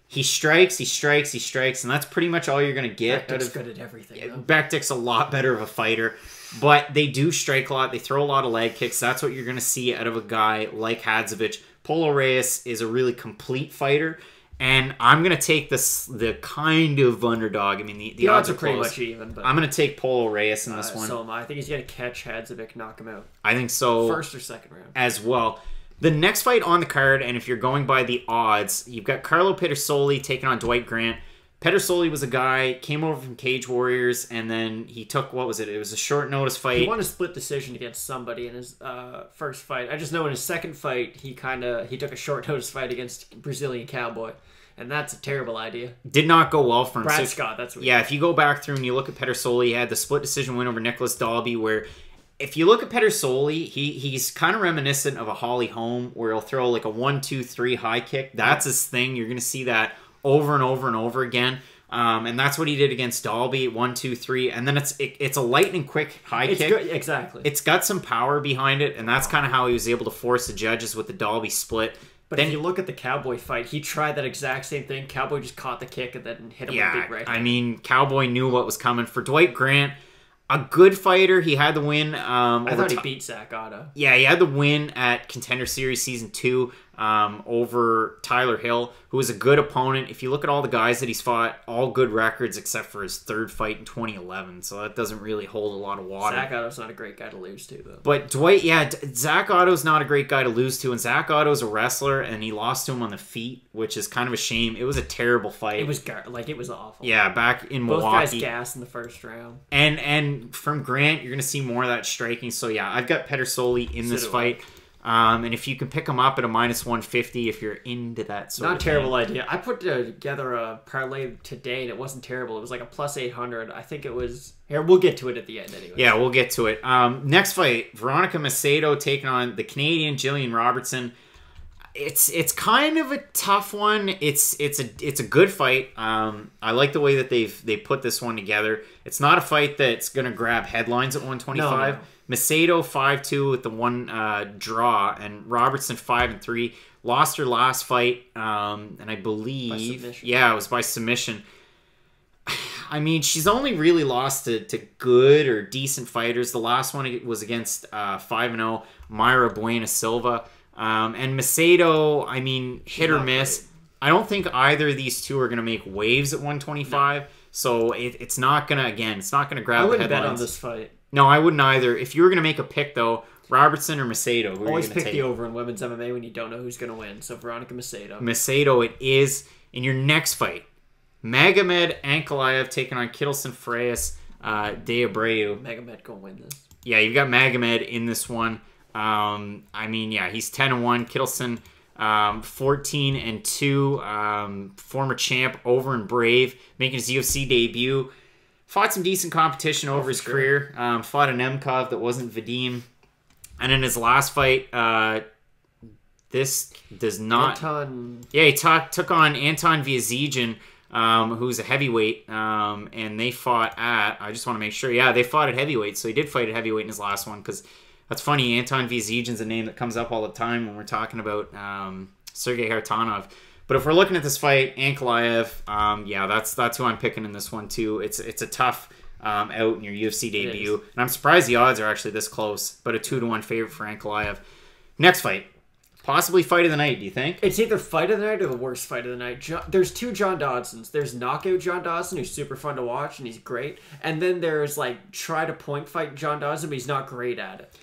he strikes, he strikes, he strikes, and that's pretty much all you're going to get. Bektic's good at everything. Yeah, Bektic's a lot better of a fighter, but they do strike a lot. They throw a lot of leg kicks. That's what you're going to see out of a guy like Hadzovic. Polo Reyes is a really complete fighter. And I'm going to take this the kind of underdog. I mean, the, the, the odds, odds are pretty close. Much even. But I'm going to take Polo Reyes in uh, this one. So am I. I think he's going to catch Hadzovic, knock him out. I think so. First or second round. As well. The next fight on the card, and if you're going by the odds, you've got Carlo Pedersoli taking on Dwight Grant. Pedersoli was a guy, came over from Cage Warriors, and then he took, what was it? It was a short notice fight. He won a split decision against somebody in his uh, first fight. I just know in his second fight, he kind of, he took a short notice fight against Brazilian Cowboy, and that's a terrible idea. Did not go well for him. Brad so, Scott, that's what Yeah, if you go back through and you look at Pedersoli, he had the split decision win over Nicholas Dalby, where if you look at Pedersoli, he, he's kind of reminiscent of a Holly Holm, where he'll throw like a one, two, three high kick. That's his thing. You're going to see that over and over and over again. Um, and that's what he did against Dalby, one, two, three. And then it's it, it's a lightning quick high it's kick. Good, exactly. It's got some power behind it, and that's kind of how he was able to force the judges with the Dalby split. But then, if you look at the Cowboy fight, he tried that exact same thing. Cowboy just caught the kick and then hit him yeah, with a big right. I mean, Cowboy knew what was coming. For Dwight Grant, a good fighter. He had the win. Um, I thought he beat Zach Otto. Yeah, he had the win at Contender Series Season two. Um, over Tyler Hill, who is a good opponent. If you look at all the guys that he's fought, all good records except for his third fight in twenty eleven, so that doesn't really hold a lot of water. Zach Otto's not a great guy to lose to, though. But Dwight, yeah, Zach Otto's not a great guy to lose to, and Zach Otto's a wrestler, and he lost to him on the feet, which is kind of a shame. It was a terrible fight. It was, like, it was awful. Yeah, back in Milwaukee. Both guys gassed in the first round. And, and from Grant, you're going to see more of that striking, so yeah, I've got Pedersoli in this fight. Um, and if you can pick them up at a minus one fifty, if you're into that sort Not of Not a terrible thing. idea. I put together a parlay today, and it wasn't terrible. It was like a plus eight hundred. I think it was... Here, we'll get to it at the end anyway. Yeah, we'll get to it. Um, next fight, Veronica Macedo taking on the Canadian Jillian Robertson. It's it's kind of a tough one. It's it's a it's a good fight. Um, I like the way that they've they put this one together. It's not a fight that's gonna grab headlines at one twenty-five. No, no. Macedo five two with the one uh, draw, and Robertson five and three. Lost her last fight, um, and I believe by yeah it was by submission. I mean, she's only really lost to, to good or decent fighters. The last one was against uh, five and zero Myra Buena Silva. Um, and Macedo, I mean, hit or miss. Great. I don't think either of these two are going to make waves at one twenty-five. No. So it, it's not going to, again, it's not going to grab I wouldn't the headlines. bet on this fight. No, I wouldn't either. If you were going to make a pick, though, Robertson or Macedo, who Always are you pick take? the over in women's M M A when you don't know who's going to win. So Veronica Macedo. Macedo it is. In your next fight, Magomed Ankalaev taking on Kittleson Freyes uh, de Abreu. Magomed going to win this. Yeah, you've got Magomed in this one. Um, I mean, yeah, he's ten and one. Kittleson, um, fourteen and two. Um, former champ over in Brave, making his U F C debut. Fought some decent competition over oh, his sure. career. Um, fought an Nemkov that wasn't Vadim. And in his last fight, uh, this does not. Anton. Yeah, he took on Anton Viazijin, um, who's a heavyweight. Um, and they fought at, I just want to make sure. Yeah, they fought at heavyweight. So he did fight at heavyweight in his last one because. That's funny. Anton Viazijin's a name that comes up all the time when we're talking about um, Sergey Hartanov. But if we're looking at this fight, Ankalaev, um, yeah, that's that's who I'm picking in this one too. It's it's a tough um, out in your U F C debut, and I'm surprised the odds are actually this close. But a two to one favorite for Ankalaev. Next fight, possibly fight of the night. Do you think it's either fight of the night or the worst fight of the night? John, there's two John Dodsons. There's knockout John Dodson, who's super fun to watch and he's great, and then there's like try to point fight John Dodson, but he's not great at it.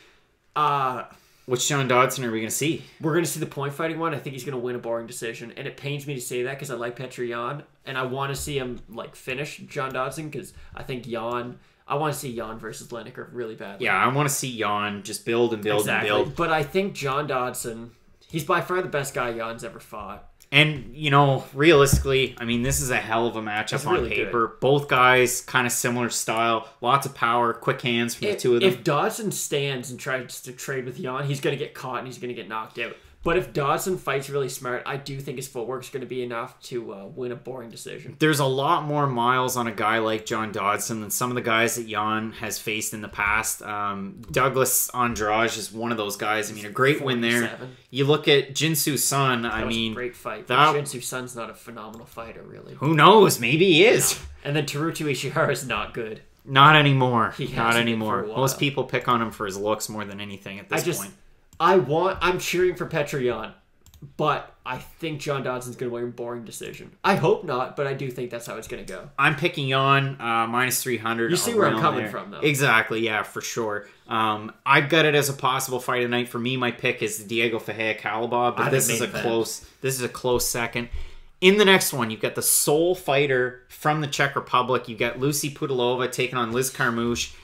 Uh, Which John Dodson are we going to see? We're going to see the point fighting one. I think he's going to win a boring decision. And it pains me to say that because I like Petr Yan. And I want to see him like finish John Dodson because I think Yan... I want to see Yan versus Lineker really badly. Yeah, I want to see Yan just build and build exactly. and build. But I think John Dodson... He's by far the best guy Jan's ever fought. And, you know, realistically, I mean, this is a hell of a matchup on paper. Both guys, kind of similar style. Lots of power, quick hands from the two of them. If Dodson stands and tries to trade with Yan, he's going to get caught and he's going to get knocked out. But if Dodson fights really smart, I do think his footwork's going to be enough to uh, win a boring decision. There's a lot more miles on a guy like John Dodson than some of the guys that Jan has faced in the past. Um, Douglas Andrade is one of those guys. I mean, a great win there. You look at Jinsu Sun. I mean, great fight. That... Jinsu Sun's not a phenomenal fighter, really. Who knows? Maybe he is. No. And then Teruto Ishihara is not good. Not anymore. He not anymore. Most people pick on him for his looks more than anything at this I just, point. I want, I'm cheering for Petryan, but I think John Dodson's going to win a boring decision. I hope not, but I do think that's how it's going to go. I'm picking Jan, uh, minus three hundred. You see where I'm coming there. from, though. Exactly, yeah, for sure. Um, I've got it as a possible fight tonight. For me, my pick is Diego Fajea Calabau, but this is, a close, this is a close second. In the next one, you've got the sole fighter from the Czech Republic. You've got Lucy Pudilova taking on Liz Carmouche.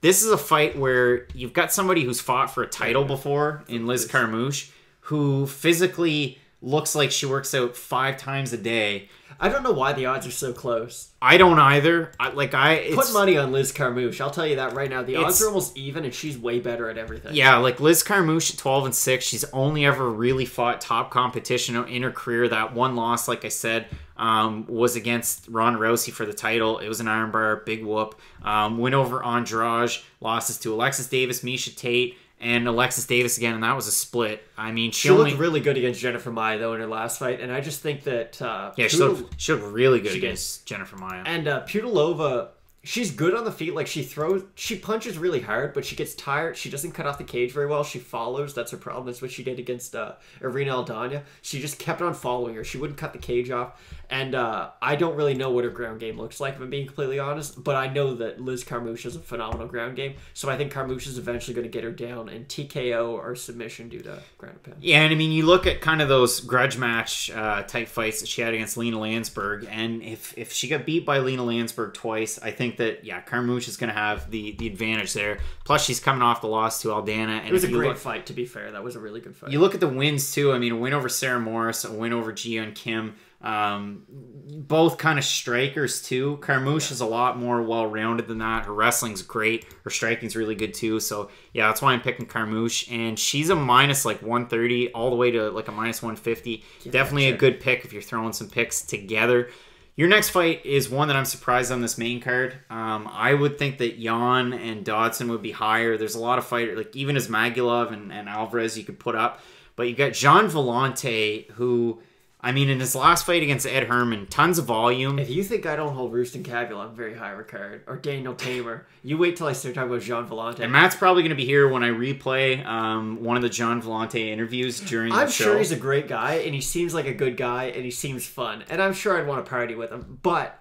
This is a fight where you've got somebody who's fought for a title before in Liz Carmouche, who physically looks like she works out five times a day. I don't know why the odds are so close. I don't either. I, like I it's, Put money on Liz Carmouche. I'll tell you that right now. The odds are almost even, and she's way better at everything. Yeah, like Liz Carmouche at twelve and six. She's only ever really fought top competition in her career. That one loss, like I said, um, was against Ronda Rousey for the title. It was an ironbar, big whoop. Um, win over Andrade, losses to Alexis Davis, Miesha Tate, and Alexis Davis again, and that was a split. I mean, she, she only... looked really good against Jennifer Maia, though, in her last fight, and I just think that... Uh, yeah, Pudil... she, looked, she looked really good she against did. Jennifer Maia. And uh, Pudilova, she's good on the feet. Like, she throws... She punches really hard, but she gets tired. She doesn't cut off the cage very well. She follows. That's her problem. That's what she did against uh, Irina Aldana. She just kept on following her. She wouldn't cut the cage off. And uh, I don't really know what her ground game looks like, if I'm being completely honest. But I know that Liz Carmouche has a phenomenal ground game. So I think Carmouche is eventually going to get her down and T K O or submission due to ground and pound. Yeah, and I mean, you look at kind of those grudge match uh, type fights that she had against Lena Landsberg. And if, if she got beat by Lena Landsberg twice, I think that, yeah, Carmouche is going to have the, the advantage there. Plus, she's coming off the loss to Aldana. And it was a great look, fight, to be fair. That was a really good fight. You look at the wins, too. I mean, a win over Sarah Morris, a win over Ji-Yeon Kim. Um, both kind of strikers too. Carmouche yeah. is a lot more well-rounded than that. Her wrestling's great. Her striking's really good too. So yeah, that's why I'm picking Carmouche. And she's a minus like one thirty all the way to like a minus one fifty. Yeah, Definitely a good pick if you're throwing some picks together. Your next fight is one that I'm surprised on this main card. Um, I would think that Jan and Dodson would be higher. There's a lot of fighters, like even as Magulov and, and Alvarez you could put up. But you got Jean Vellante who... I mean, in his last fight against Ed Herman, tons of volume. If you think I don't hold Ruston Kavulov on very high regard, or Daniel Tamer, you wait till I start talking about Jean Vellante. And Matt's probably going to be here when I replay um, one of the Jean Vellante interviews during the I'm show. I'm sure he's a great guy, and he seems like a good guy, and he seems fun. And I'm sure I'd want to party with him, but...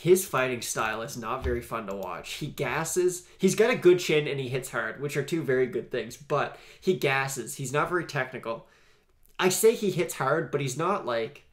his fighting style is not very fun to watch. He gasses. He's got a good chin, and he hits hard, which are two very good things. But he gasses. He's not very technical. I say he hits hard, but he's not like,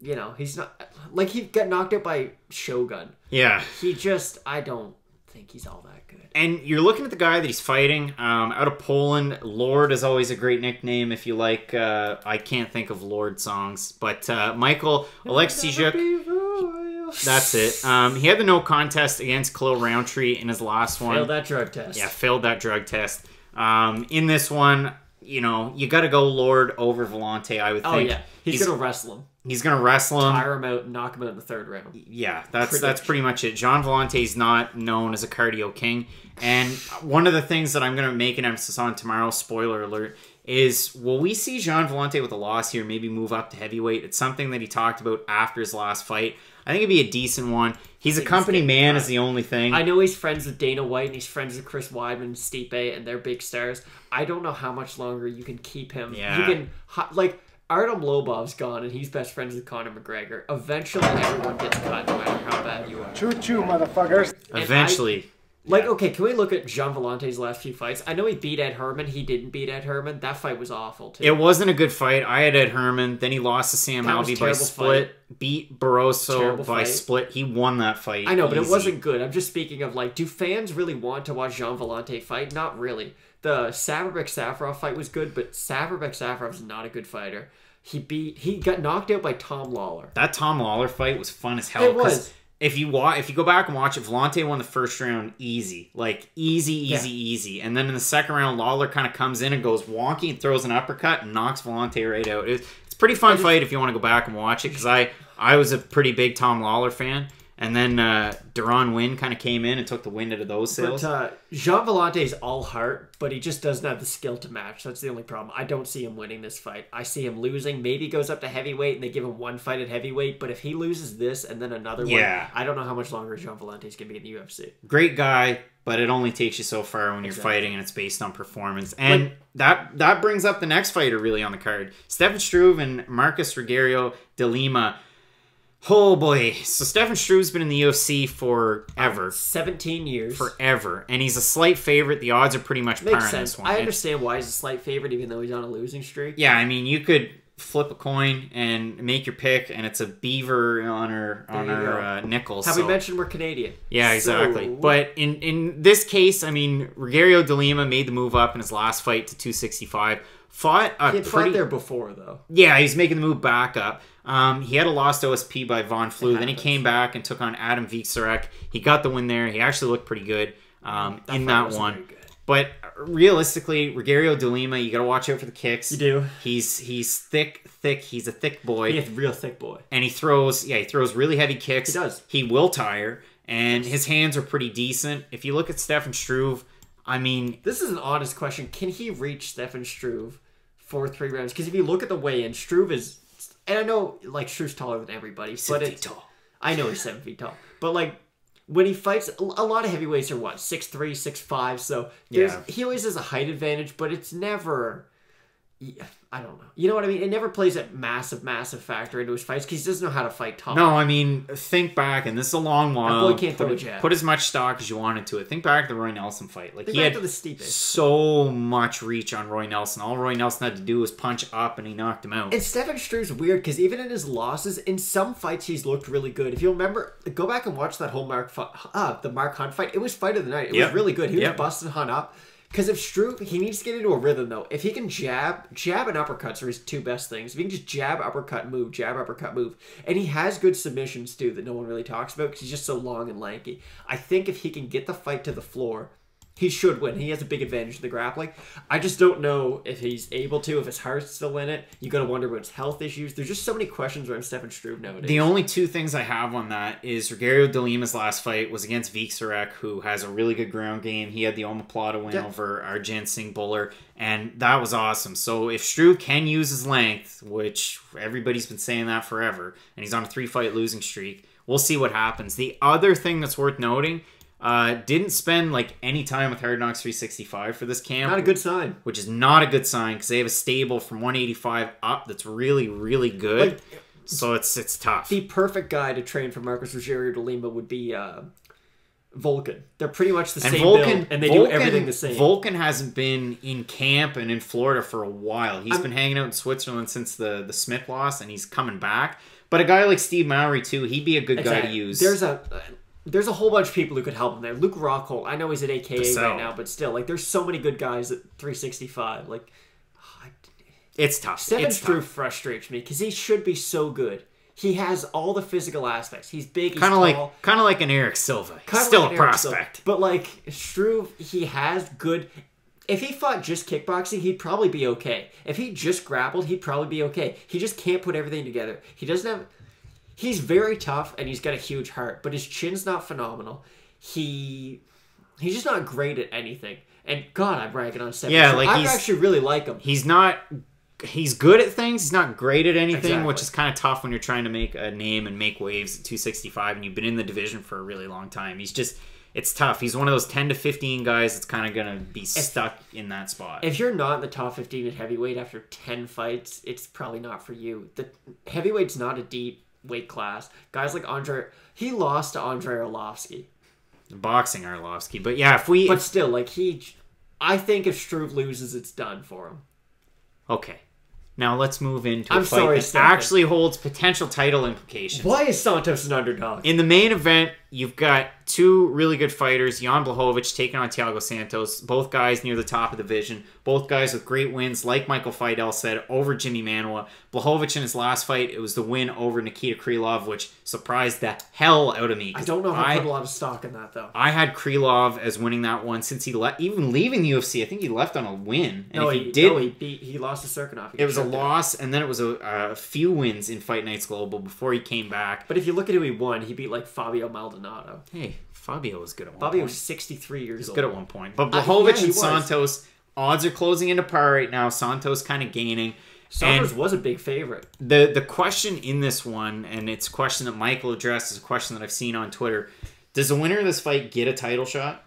you know, he's not like he got knocked out by Shogun. Yeah. He just, I don't think he's all that good. And you're looking at the guy that he's fighting um, out of Poland. Lord is always a great nickname if you like. Uh, I can't think of Lord songs, but uh, Michael Oleksiychuk. That's it. Um, he had the no contest against Khalil Roundtree in his last one. Failed that drug test. Yeah, failed that drug test. Um, in this one. You know, you got to go Lord over Vellante, I would think. Oh, yeah. He's, he's going to wrestle him. He's going to wrestle him. Tire him out and knock him out in the third round. Yeah, that's pretty that's much. pretty much it. Jean Vellante's not known as a cardio king. And one of the things that I'm going to make an emphasis on tomorrow, spoiler alert, is will we see Jean Vellante with a loss here maybe move up to heavyweight? It's something that he talked about after his last fight. I think it'd be a decent one. He's a company man is the only thing. I know he's friends with Dana White and he's friends with Chris Weidman, Stipe, and they're big stars. I don't know how much longer you can keep him. Yeah. You can, like, Artem Lobov's gone and he's best friends with Conor McGregor. Eventually everyone gets cut no matter how bad you are. Choo-choo, motherfuckers. And Eventually. I, like, okay, can we look at Jean Vellante's last few fights? I know he beat Ed Herman. He didn't beat Ed Herman. That fight was awful, too. It wasn't a good fight. I had Ed Herman. Then he lost to Sam Alvey by split. Fight. Beat Barroso by fight. split. He won that fight. I know, Easy. but it wasn't good. I'm just speaking of, like, do fans really want to watch Jean Vellante fight? Not really. The Saverbek-Safarov fight was good, but Saverbek-Safarov's not a good fighter. He beat... He got knocked out by Tom Lawler. That Tom Lawler fight was fun as hell. It was. If you watch, if you go back and watch it, Volante won the first round easy, like easy, easy, yeah. easy. And then in the second round, Lawler kind of comes in and goes wonky and throws an uppercut and knocks Volante right out. It's, it's a pretty fun just, fight if you want to go back and watch it, because I, I was a pretty big Tom Lawler fan. And then uh, Deron Wynn kind of came in and took the wind out of those sails. But uh, Jean Volante is all heart, but he just doesn't have the skill to match. That's the only problem. I don't see him winning this fight. I see him losing. Maybe he goes up to heavyweight and they give him one fight at heavyweight. But if he loses this and then another yeah. one, I don't know how much longer Jean Volante is going to be in the U F C. Great guy, but it only takes you so far when you're exactly. fighting, and it's based on performance. And like, that that brings up the next fighter really on the card. Stefan Struve and Marcus Rogerio de Lima. Oh boy. So Stefan Struve's been in the U F C forever. seventeen years. Forever. And he's a slight favorite. The odds are pretty much par on this one. I understand why he's a slight favorite, even though he's on a losing streak. Yeah, I mean, you could flip a coin and make your pick, and it's a beaver on our, on our uh, nickel. Have so. we mentioned we're Canadian? Yeah, exactly. So... But in, in this case, I mean, Rogerio de Lima made the move up in his last fight to two sixty-five. Fought a he had pretty... fought there before, though. Yeah, he's making the move back up. Um, he had a lost O S P by Von Flue. Then he came back and took on Adam Victorek. He got the win there. He actually looked pretty good um, that in that one. But realistically, Rogerio de Lima, you got to watch out for the kicks. You do. He's he's thick, thick. He's a thick boy. He's a real thick boy. And he throws, yeah, he throws really heavy kicks. He does. He will tire. And his hands are pretty decent. If you look at Stefan Struve, I mean... This is an honest question. Can he reach Stefan Struve for three rounds? Because if you look at the weigh-in, Struve is... And I know, like, Struve's taller than everybody. He's seven feet tall. I know he's seven feet tall. But, like, when he fights, a lot of heavyweights are, what, six three, six five. So yeah. he always has a height advantage, but it's never... I don't know. You know what I mean? It never plays a massive, massive factor into his fights because he doesn't know how to fight tall. No, I mean, think back, and this is a long while. Boy can't put, throw a jab. Put as much stock as you want into it. Think back to the Roy Nelson fight. Like think he back had to the Stipe. So much reach on Roy Nelson. All Roy Nelson had to do was punch up, and he knocked him out. And Stefan Struve's weird because even in his losses, in some fights, he's looked really good. If you remember, go back and watch that whole Mark uh, the Mark Hunt fight. It was fight of the night. It yep. was really good. He yep. was busting Hunt up. Because if Struve, he needs to get into a rhythm, though. If he can jab, jab and uppercuts are his two best things. If he can just jab, uppercut, move, jab, uppercut, move. And he has good submissions, too, that no one really talks about because he's just so long and lanky. I think if he can get the fight to the floor, he should win. He has a big advantage in the grappling. I just don't know if he's able to, if his heart's still in it. You got to wonder about his health issues. There's just so many questions around Stefan Struve nowadays. The only two things I have on that is Rogerio de Lima's last fight was against Victorek, who has a really good ground game. He had the omoplata win yeah. over Arjan Singh Buller, and that was awesome. So if Struve can use his length, which everybody's been saying that forever, and he's on a three-fight losing streak, we'll see what happens. The other thing that's worth noting... Uh, didn't spend like any time with Hard Knocks three sixty-five for this camp. Not a good sign. Which is not a good sign because they have a stable from one eighty-five up that's really, really good. Like, so it's it's tough. The perfect guy to train for Marcus Rogerio de Lima would be uh, Volkan. They're pretty much the and same Volkan, build, and they Volkan, do everything the same. Volkan hasn't been in camp and in Florida for a while. He's I'm, been hanging out in Switzerland since the, the Smith loss, and he's coming back. But a guy like Steve Mowry, too, he'd be a good exactly. guy to use. There's a... Uh, There's a whole bunch of people who could help him there. Luke Rockhold, I know he's at A K A right now, but still, like, there's so many good guys at three sixty-five. Like, oh, I, it's tough. Stefan Struve frustrates me because he should be so good. He has all the physical aspects. He's big. He's kinda tall. Like, kind of like an Eric Silva. He's still like a prospect, Silva. But like Struve, he has good. If he fought just kickboxing, he'd probably be okay. If he just grappled, he'd probably be okay. He just can't put everything together. He doesn't have. He's very tough, and he's got a huge heart, but his chin's not phenomenal. He He's just not great at anything. And, God, I'm ragging on Stefan yeah, Struve. Like I actually really like him. He's not... He's good at things. He's not great at anything, exactly. which is kind of tough when you're trying to make a name and make waves at two sixty-five, and you've been in the division for a really long time. He's just... It's tough. He's one of those ten to fifteen guys that's kind of going to be if, stuck in that spot. If you're not in the top fifteen at heavyweight after ten fights, it's probably not for you. The heavyweight's not a deep... weight class. Guys like Andre, he lost to Andre Arlovsky. Boxing Arlovsky, but yeah, if we... But if, still, like, he... I think if Struve loses, it's done for him. Okay. Now let's move into I'm a fight sorry, that Santos. actually holds potential title implications. Why is Santos an underdog? In the main event, You've got two really good fighters, Jan Blachowicz taking on Thiago Santos, both guys near the top of the division, both guys with great wins, like Michael Fiedel said, over Jimmy Manoa. Blachowicz in his last fight, it was the win over Nikita Krylov, which surprised the hell out of me. I don't know if I, I put a lot of stock in that, though. I had Krylov as winning that one since he left, even leaving the U F C, I think he left on a win. And no, if he, he did, no, he, beat, he lost to Serkinov. It was a loss, and then it was a, a few wins in Fight Nights Global before he came back. But if you look at who he won, he beat like Fabio Maldonado. Donato. Hey, Fabio was good at one Fabio point. Fabio was sixty-three years He's old. Good at one point. But Blachowicz uh, yeah, and Santos, odds are closing into par right now. Santos kind of gaining. Santos and was a big favorite. The, the question in this one, and it's a question that Michael addressed, is a question that I've seen on Twitter. Does the winner of this fight get a title shot?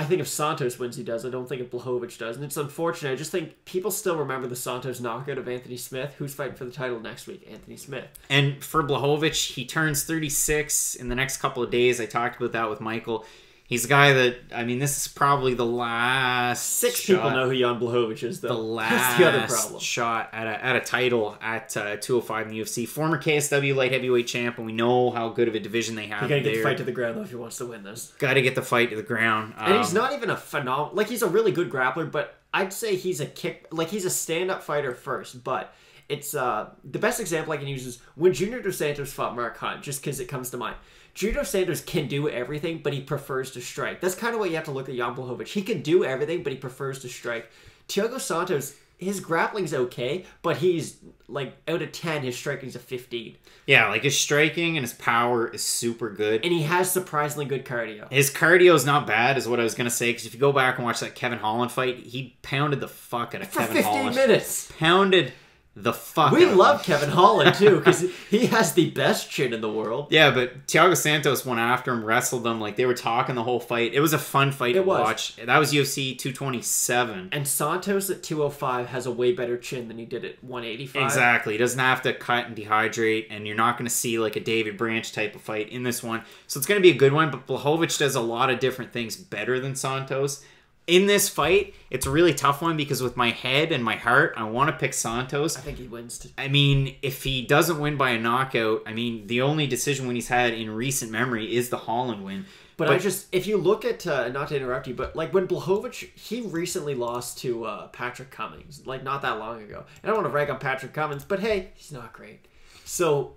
I think if Santos wins, he does. I don't think if Blachowicz does. And it's unfortunate. I just think people still remember the Santos knockout of Anthony Smith. Who's fighting for the title next week? Anthony Smith. And for Blachowicz, he turns thirty-six in the next couple of days. I talked about that with Michael. He's a guy that, I mean, this is probably the last Six shot. people know who Jan Blachowicz is, though. The last That's the other problem. shot at a, at a title at uh, two oh five in the U F C. Former K S W light heavyweight champ, and we know how good of a division they have. You gotta get there. the fight to the ground, though, if he wants to win this. Gotta get the fight to the ground. Um, and he's not even a phenomenal... Like, he's a really good grappler, but I'd say he's a kick... Like, he's a stand-up fighter first, but... It's uh, the best example I can use is when Junior Dos Santos fought Mark Hunt, just because it comes to mind. Junior Dos Santos can do everything, but he prefers to strike. That's kind of what you have to look at Jan Blachowicz. He can do everything, but he prefers to strike. Thiago Santos, his grappling's okay, but he's, like, out of ten, his striking's a fifteen. Yeah, like, his striking and his power is super good. And he has surprisingly good cardio. His cardio's not bad, is what I was going to say, because if you go back and watch that Kevin Holland fight, he pounded the fuck out of For Kevin Holland. For fifteen minutes! Pounded... The fuck we love Kevin Holland too, because he has the best chin in the world. Yeah, but Thiago Santos went after him, wrestled him, like they were talking the whole fight. It was a fun fight it to was. watch. That was U F C two twenty-seven. And Santos at two oh five has a way better chin than he did at one eighty-five. Exactly. He doesn't have to cut and dehydrate, and you're not going to see like a David Branch type of fight in this one. So it's going to be a good one, but Blachowicz does a lot of different things better than Santos. In this fight, it's a really tough one because with my head and my heart, I want to pick Santos. I think he wins. Too. I mean, if he doesn't win by a knockout, I mean, the only decision win he's had in recent memory is the Holland win. But, but I just, if you look at, uh, not to interrupt you, but like when Blachowicz, he recently lost to uh, Patrick Cummings, like not that long ago. And I don't want to rag on Patrick Cummings, but hey, he's not great. So...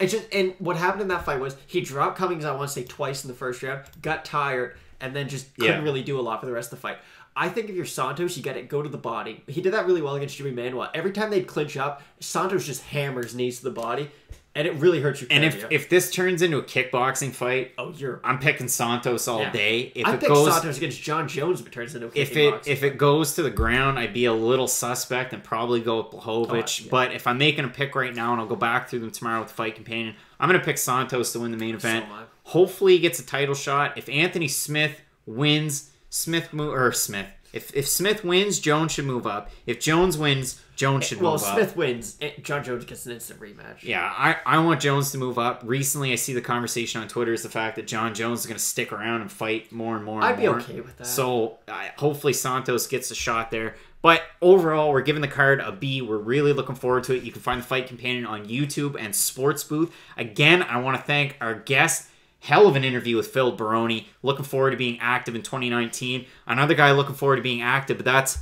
It just, and what happened in that fight was he dropped Cummings, I want to say, twice in the first round, got tired, and then just couldn't yeah. really do a lot for the rest of the fight. I think if you're Santos, you got to go to the body. He did that really well against Jimmy Manuel. Every time they'd clinch up, Santos just hammers knees to the body, and it really hurts your cardio. And if, if this turns into a kickboxing fight, oh, you're I'm picking Santos all yeah. day. If I pick Santos against John Jones if it turns into a kickboxing if it, fight. If it goes to the ground, I'd be a little suspect and probably go with Blachowicz. Oh, yeah. But if I'm making a pick right now, and I'll go back through them tomorrow with the fight companion, I'm going to pick Santos to win the main event. So Hopefully he gets a title shot. If Anthony Smith wins, Smith mo or Smith. If, if Smith wins, Jones should move up. If Jones wins... Jones should well, move Smith up. Well, Smith wins. John Jones gets an instant rematch. Yeah, I, I want Jones to move up. Recently, I see the conversation on Twitter is the fact that John Jones is going to stick around and fight more and more and I'd more. I'd be okay with that. So I, hopefully Santos gets a shot there. But overall, we're giving the card a B. We're really looking forward to it. You can find the Fight Companion on YouTube and Sports Booth. Again, I want to thank our guest. Hell of an interview with Phil Baroni. Looking forward to being active in twenty nineteen. Another guy looking forward to being active, but that's...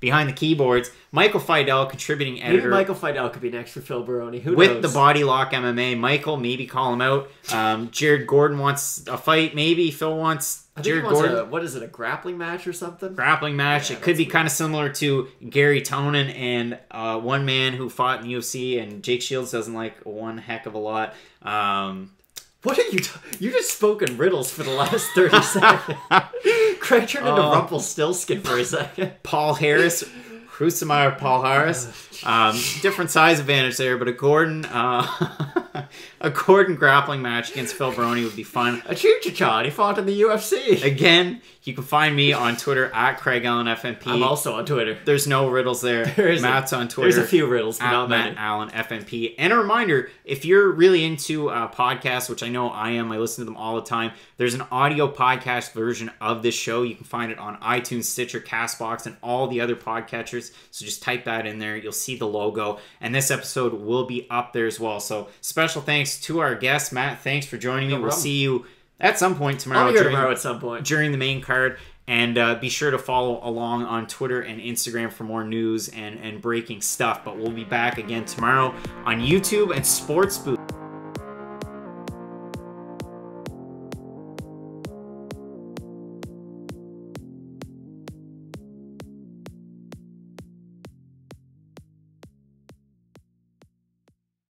Behind the keyboards, Michael Fiedel, contributing editor. Maybe Michael Fiedel could be next for Phil Baroni. Who knows? With the Body Lock M M A. Michael, maybe call him out. Um, Jared Gordon wants a fight. Maybe Phil wants I think Jared he wants Gordon. A, what is it, a grappling match or something? Grappling match. Yeah, it could be weird. Kind of similar to Garry Tonon and uh, one man who fought in the U F C, and Jake Shields doesn't like one heck of a lot. Um... What are you... You just spoke in riddles for the last thirty seconds. Craig turned into um, Rumpelstiltskin for a second. Paul Harris. Rusemeyer Paul Harris. Um, different size advantage there, but a Gordon... Uh, a Gordon grappling match against Phil Baroni would be fun. A choo-choo-cha, he fought in the U F C. Again, you can find me on Twitter, at Craig Allen F N P. I'm also on Twitter. There's no riddles there. there Matt's on Twitter. There's a few riddles, but not many. Matt Allen F N P. And a reminder, if you're really into uh, podcasts, which I know I am, I listen to them all the time, there's an audio podcast version of this show. You can find it on iTunes, Stitcher, CastBox, and all the other podcatchers. So just type that in there. You'll see the logo. And this episode will be up there as well. So special thanks to our guest, Matt. Thanks for joining me. We'll see you at some point tomorrow. I'll be here during, tomorrow at some point during the main card. And uh, be sure to follow along on Twitter and Instagram for more news and, and breaking stuff. But we'll be back again tomorrow on YouTube and Sports Booth.